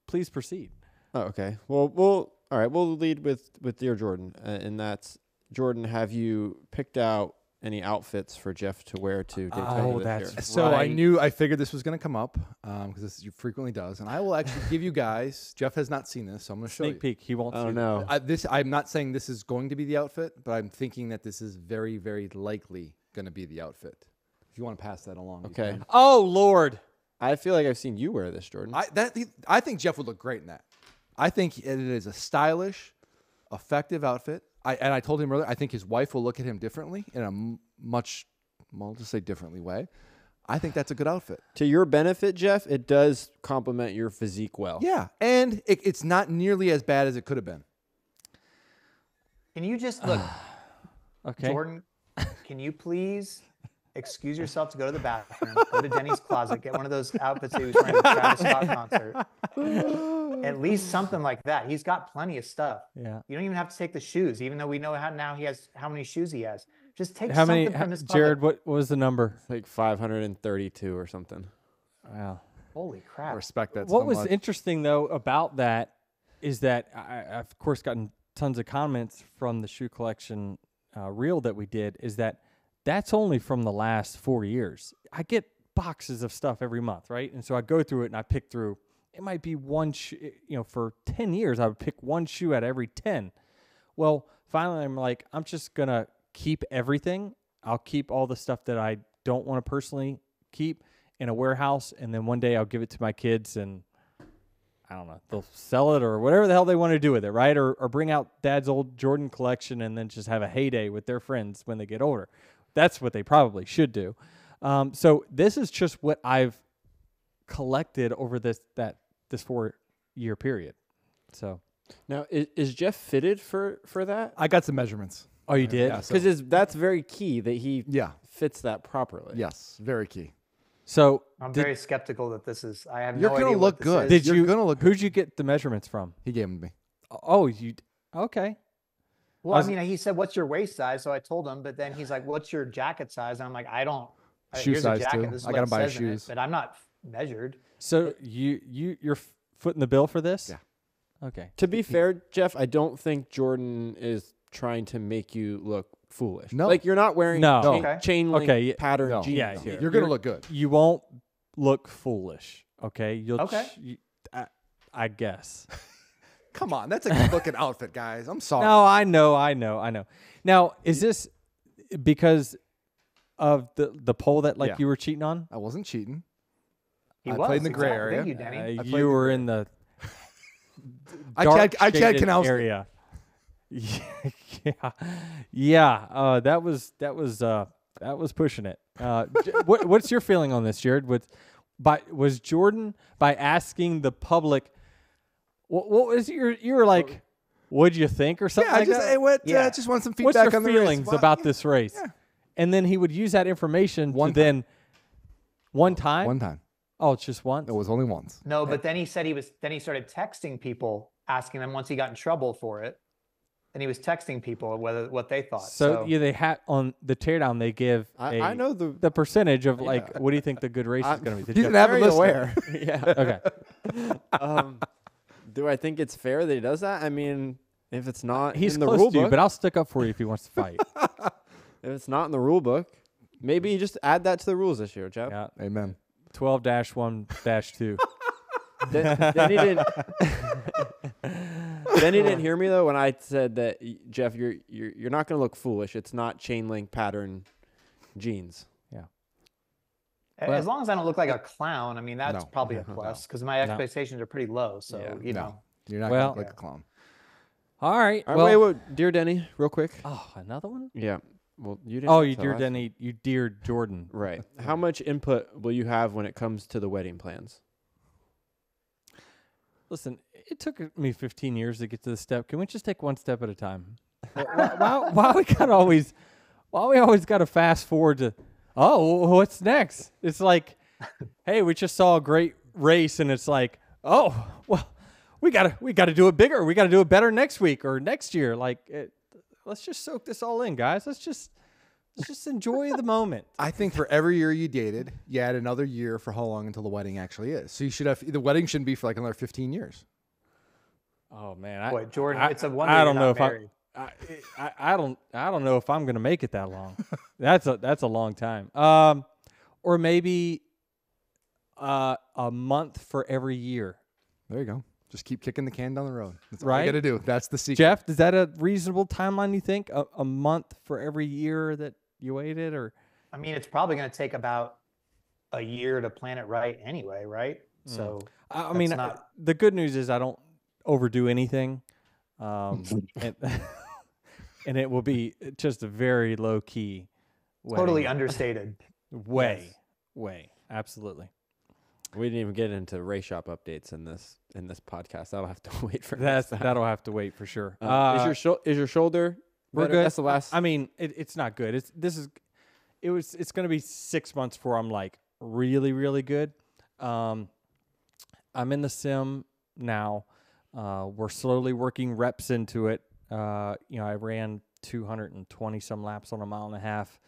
Please proceed. Oh, okay. Well, we'll All right, we'll lead with, with Dear Jordan, uh, and that's, Jordan, have you picked out any outfits for Jeff to wear to Daytona? Oh, that's right. So I knew, I figured this was going to come up because um, this frequently does. And I will actually give you guys, Jeff has not seen this, so I'm going to show you. Sneak peek, he won't see it. Oh, no. I, this, I'm not saying this is going to be the outfit, but I'm thinking that this is very, very likely going to be the outfit. If you want to pass that along. Okay. Oh, Lord. I feel like I've seen you wear this, Jordan. I, that, I think Jeff would look great in that. I think it is a stylish, effective outfit. I, and I told him earlier, I think his wife will look at him differently in a m much, I'll just say differently way. I think that's a good outfit. To your benefit, Jeff, it does complement your physique well. Yeah, and it, it's not nearly as bad as it could have been. Can you just look, okay, Jordan? Can you please excuse yourself to go to the bathroom, go to Denny's closet, get one of those outfits that he was wearing at the Travis Scott concert? At least something like that. He's got plenty of stuff. Yeah. You don't even have to take the shoes, even though we know how now he has how many shoes he has. Just take how something many, from his pocket. Jared, what, what was the number? Like five hundred thirty-two or something. Wow. Holy crap. I respect that. What so was much. interesting, though, about that is that I, I've, of course, gotten tons of comments from the shoe collection uh, reel that we did, is that that's only from the last four years. I get boxes of stuff every month, right? And so I go through it and I pick through. It might be one shoe, you know, for ten years, I would pick one shoe out of every ten. Well, finally, I'm like, I'm just going to keep everything. I'll keep all the stuff that I don't want to personally keep in a warehouse. And then one day I'll give it to my kids and I don't know, they'll sell it or whatever the hell they want to do with it, right? Or, or bring out dad's old Jordan collection and then just have a heyday with their friends when they get older. That's what they probably should do. Um, so this is just what I've collected over this, that, this four-year period. So now is, is Jeff fitted for for that? I got some measurements. Oh, you did? Because yeah, so that's very key that he yeah. fits that properly. Yes, very key. So I'm did, very skeptical that this is. I have you're no gonna idea. Look what this good. Is. Did you're you? Gonna look. Who'd you get the measurements from? He gave them to me. Oh, you okay? Well, I, was, I mean, he said, "What's your waist size?" So I told him, but then he's like, "What's your jacket size?" And I'm like, "I don't." Shoe here's size a jacket. Too. This is I gotta buy shoes, it, but I'm not measured. So you you you're footing the bill for this? Yeah. Okay. To be fair, Jeff, I don't think Jordan is trying to make you look foolish. No. Like you're not wearing no. chain, okay. chain link okay. pattern no. jeans. Yeah, no. Here. You're gonna you're, look good. You won't look foolish. Okay. You'll. Okay. You, I, I guess. Come on, that's a good looking outfit, guys. I'm sorry. No, I know, I know, I know. Now, is this because of the the poll that like yeah. you were cheating on? I wasn't cheating. He I was. played in the gray exactly. area. Thank you, Denny. Uh, you were in the dark I can't canals area. Yeah, yeah. Uh, that was that was uh, that was pushing it. Uh, what, what's your feeling on this, Jared? With by was Jordan by asking the public? What, what was your you were like? What do you think or something? Yeah, like I just that? Hey, what, yeah. uh, just want some feedback what's your on the feelings race? About yeah. this race. Yeah. And then he would use that information one to time. then one time one time. Oh, it's just once? It was only once. No, but then he said he was, then he started texting people, asking them once he got in trouble for it. And he was texting people whether what they thought. So, so. yeah, they had on the teardown, they give I, a, I know the, the percentage of yeah. like, what do you think the good race I, is going to be? Did you didn't have a list where. Yeah. Okay. Um, do I think it's fair that he does that? I mean, if it's not He's in the rule book. You, but I'll stick up for you if he wants to fight. If it's not in the rule book, maybe you just add that to the rules this year, Jeff. Yeah. Amen. twelve dash one dash two. Then, then, he didn't, then he didn't hear me, though, when I said that, Jeff, you're, you're, you're not going to look foolish. It's not chain link pattern jeans. Yeah. As well, long as I don't look like a clown, I mean, that's no, probably a plus because no, my expectations no. are pretty low. So, yeah, you no, know. You're not well, going to look like yeah. a clown. All right. All right well, wait, wait, wait, Dear Denny, real quick. Oh, another one? Yeah. Well, you didn't. Oh, you dear Denny, you dear Jordan. Right. How much input will you have when it comes to the wedding plans? Listen, it took me fifteen years to get to this step. Can we just take one step at a time? why, why, why we gotta always, why we always gotta fast forward to? Oh, what's next? It's like, hey, we just saw a great race, and it's like, oh, well, we gotta, we gotta do it bigger. We gotta do it better next week or next year. Like. It, Let's just soak this all in, guys. Let's just let's just enjoy the moment. I think for every year you dated, you add another year for how long until the wedding actually is. So you should have the wedding shouldn't be for like another fifteen years. Oh man, boy, I, Jordan, I, it's a wonder I don't know if married. I, I, I don't, I don't know if I'm gonna make it that long. That's a, that's a long time. Um, or maybe uh, a month for every year. There you go. Just keep kicking the can down the road. That's all right? You got to do. That's the secret. Jeff, is that a reasonable timeline? You think a, a month for every year that you waited, or? I mean, it's probably gonna take about a year to plan it right anyway, right? Mm. So I, I mean, not... I, the good news is I don't overdo anything, um, and, and it will be just a very low key, way. Totally understated. way, yes. way, absolutely. We didn't even get into race shop updates in this in this podcast. That'll have to wait for that. That'll have to wait for sure. Uh, uh, is your is your shoulder? We're better? Good. That's the last. I mean, it, it's not good. It's this is. It was. It's going to be six months before I'm like really, really good. Um, I'm in the sim now. Uh, we're slowly working reps into it. Uh, you know, I ran two hundred twenty some laps on a mile and a half,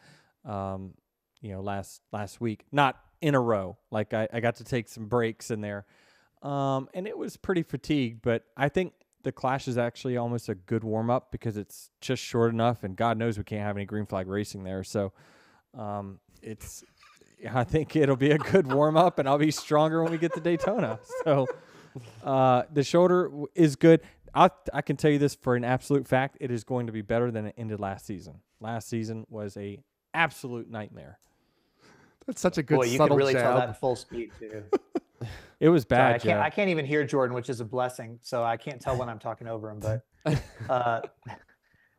um, you know, last, last week, not in a row. Like I, I got to take some breaks in there. Um, and it was pretty fatigued, but I think the Clash is actually almost a good warm up because it's just short enough and God knows we can't have any green flag racing there. So, um, it's, I think it'll be a good warm up and I'll be stronger when we get to Daytona. So, Uh, the shoulder is good. I I can tell you this for an absolute fact. It is going to be better than it ended last season. Last season was a absolute nightmare. That's such a good. Boy, you subtle can really jab. Tell that in Full Speed too. It was bad. Sorry, I can't. I can't even hear Jordan, which is a blessing. So I can't tell when I'm talking over him. But uh,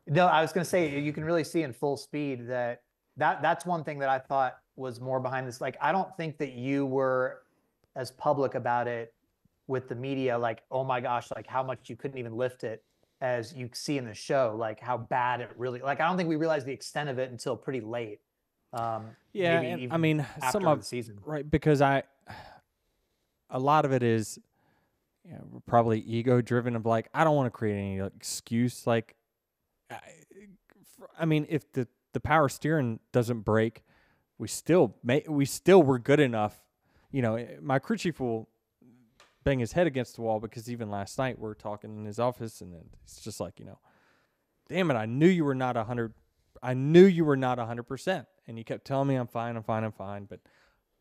no, I was going to say you can really see in Full Speed that that that's one thing that I thought was more behind this. Like I don't think that you were as public about it with the media, like, oh my gosh, like how much you couldn't even lift it as you see in the show, like how bad it really, like, I don't think we realized the extent of it until pretty late. Um, yeah. Maybe and I mean, some of the season, right. Because I, a lot of it is you know, probably ego driven of like, I don't want to create any like, excuse. Like, I, I mean, if the, the power steering doesn't break, we still may, we still were good enough. You know, my crew chief will bang his head against the wall because even last night we we're talking in his office and it's just like, you know, damn it, I knew you were not a hundred. I knew you were not a hundred percent. And you kept telling me I'm fine, I'm fine, I'm fine. But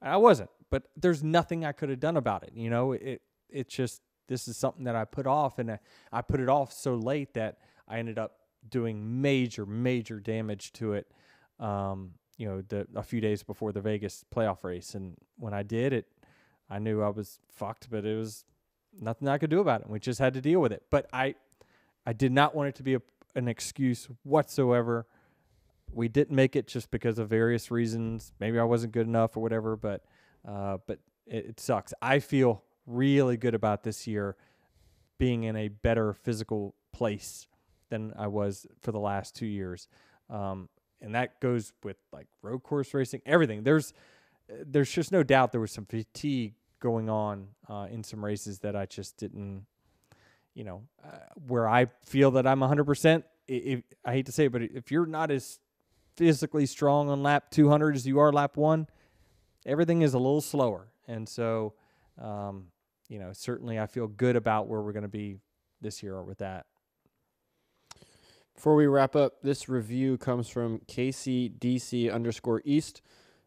I wasn't, but there's nothing I could have done about it. You know, it, it just, this is something that I put off and I, I put it off so late that I ended up doing major, major damage to it. Um, you know, the, a few days before the Vegas playoff race. And when I did it, I knew I was fucked, but it was nothing I could do about it. We just had to deal with it. But I I did not want it to be a, an excuse whatsoever. We didn't make it just because of various reasons. Maybe I wasn't good enough or whatever, but uh, but it, it sucks. I feel really good about this year being in a better physical place than I was for the last two years. Um, and that goes with like road course racing, everything. There's there's just no doubt there was some fatigue going on uh, in some races that I just didn't, you know, uh, where I feel that I'm one hundred percent. If, I hate to say it, but if you're not as physically strong on lap two hundred as you are lap one, everything is a little slower. And so, um, you know, certainly I feel good about where we're going to be this year with that. Before we wrap up, this review comes from K C D C underscore East.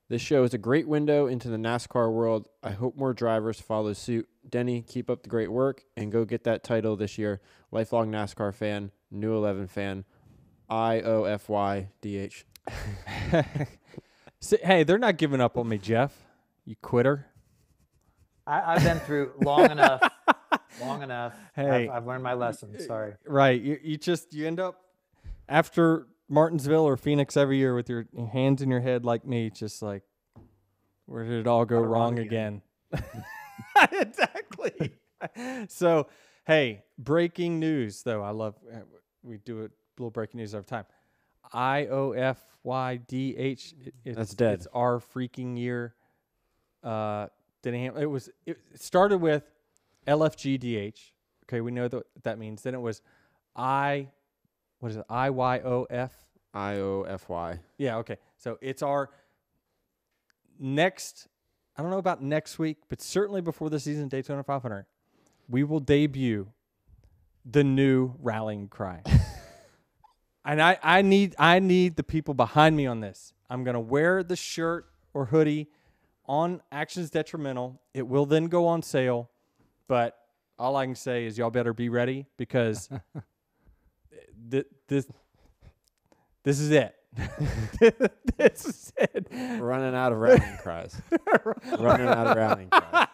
This show is a great window into the NASCAR world. I hope more drivers follow suit. Denny, keep up the great work and go get that title this year. Lifelong NASCAR fan, New eleven fan, I O F Y D H. So, hey, they're not giving up on me, Jeff. You quitter. I, I've been through long enough. Long enough. Hey, I've, I've learned my lesson. Sorry. Right. You, you just you end up after Martinsville or Phoenix every year with your hands in your head like me, just like, where did it all go wrong again? again? Exactly. So, hey, breaking news, though. I love, we do a little breaking news every time. I O F Y D H. It, That's dead. It's our freaking year. Uh, Denny Hamlin, it was, it started with L F G D H. Okay, we know that that means. Then it was I, what is it? I Y O F? I O F Y. Yeah, okay. So it's our next, I don't know about next week, but certainly before the season Daytona five hundred, we will debut the new rallying cry. And I, I need I need the people behind me on this. I'm going to wear the shirt or hoodie on Actions Detrimental. It will then go on sale. But all I can say is y'all better be ready, because th this this is it. This is it. We're running out of rallying cries. Running out of rallying cries.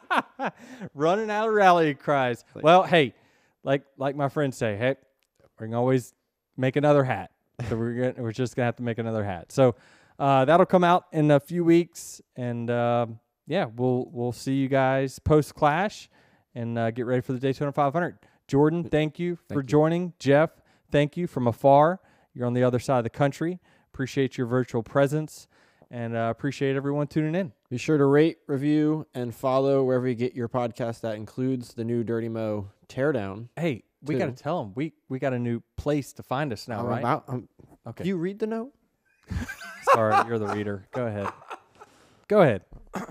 Running out of rallying cries. Well, hey, like like my friends say, hey, we can always make another hat. So we're gonna, we're just gonna have to make another hat. So uh, that'll come out in a few weeks, and uh, yeah, we'll we'll see you guys post Clash, and uh, get ready for the Daytona five hundred. Jordan, thank you thank for you. joining. Jeff, thank you from afar. You're on the other side of the country. Appreciate your virtual presence, and uh, appreciate everyone tuning in. Be sure to rate, review, and follow wherever you get your podcast. That includes the new Dirty Mo Teardown. Hey, we got to tell them. We, we got a new place to find us now, I'm right? About, I'm, okay. You read the note? Sorry, you're the reader. Go ahead. Go ahead.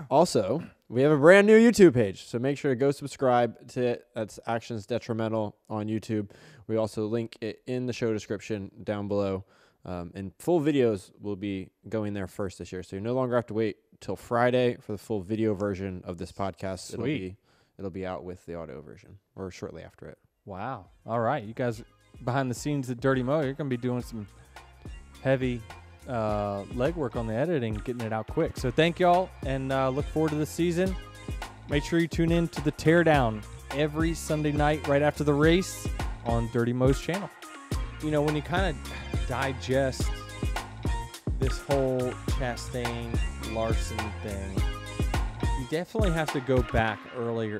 Also, we have a brand new YouTube page, so make sure to go subscribe to it. That's Actions Detrimental on YouTube. We also link it in the show description down below. Um, and full videos will be going there first this year, so you no longer have to wait till Friday for the full video version of this podcast. Sweet. It'll be, it'll be out with the audio version, or shortly after it. Wow. All right. You guys behind the scenes at Dirty Mo, you're going to be doing some heavy uh, legwork on the editing, getting it out quick. So thank y'all, and uh, look forward to the season. Make sure you tune in to the Teardown every Sunday night right after the race on Dirty Mo's channel. You know, when you kind of digest this whole Chastain Larson thing, you definitely have to go back earlier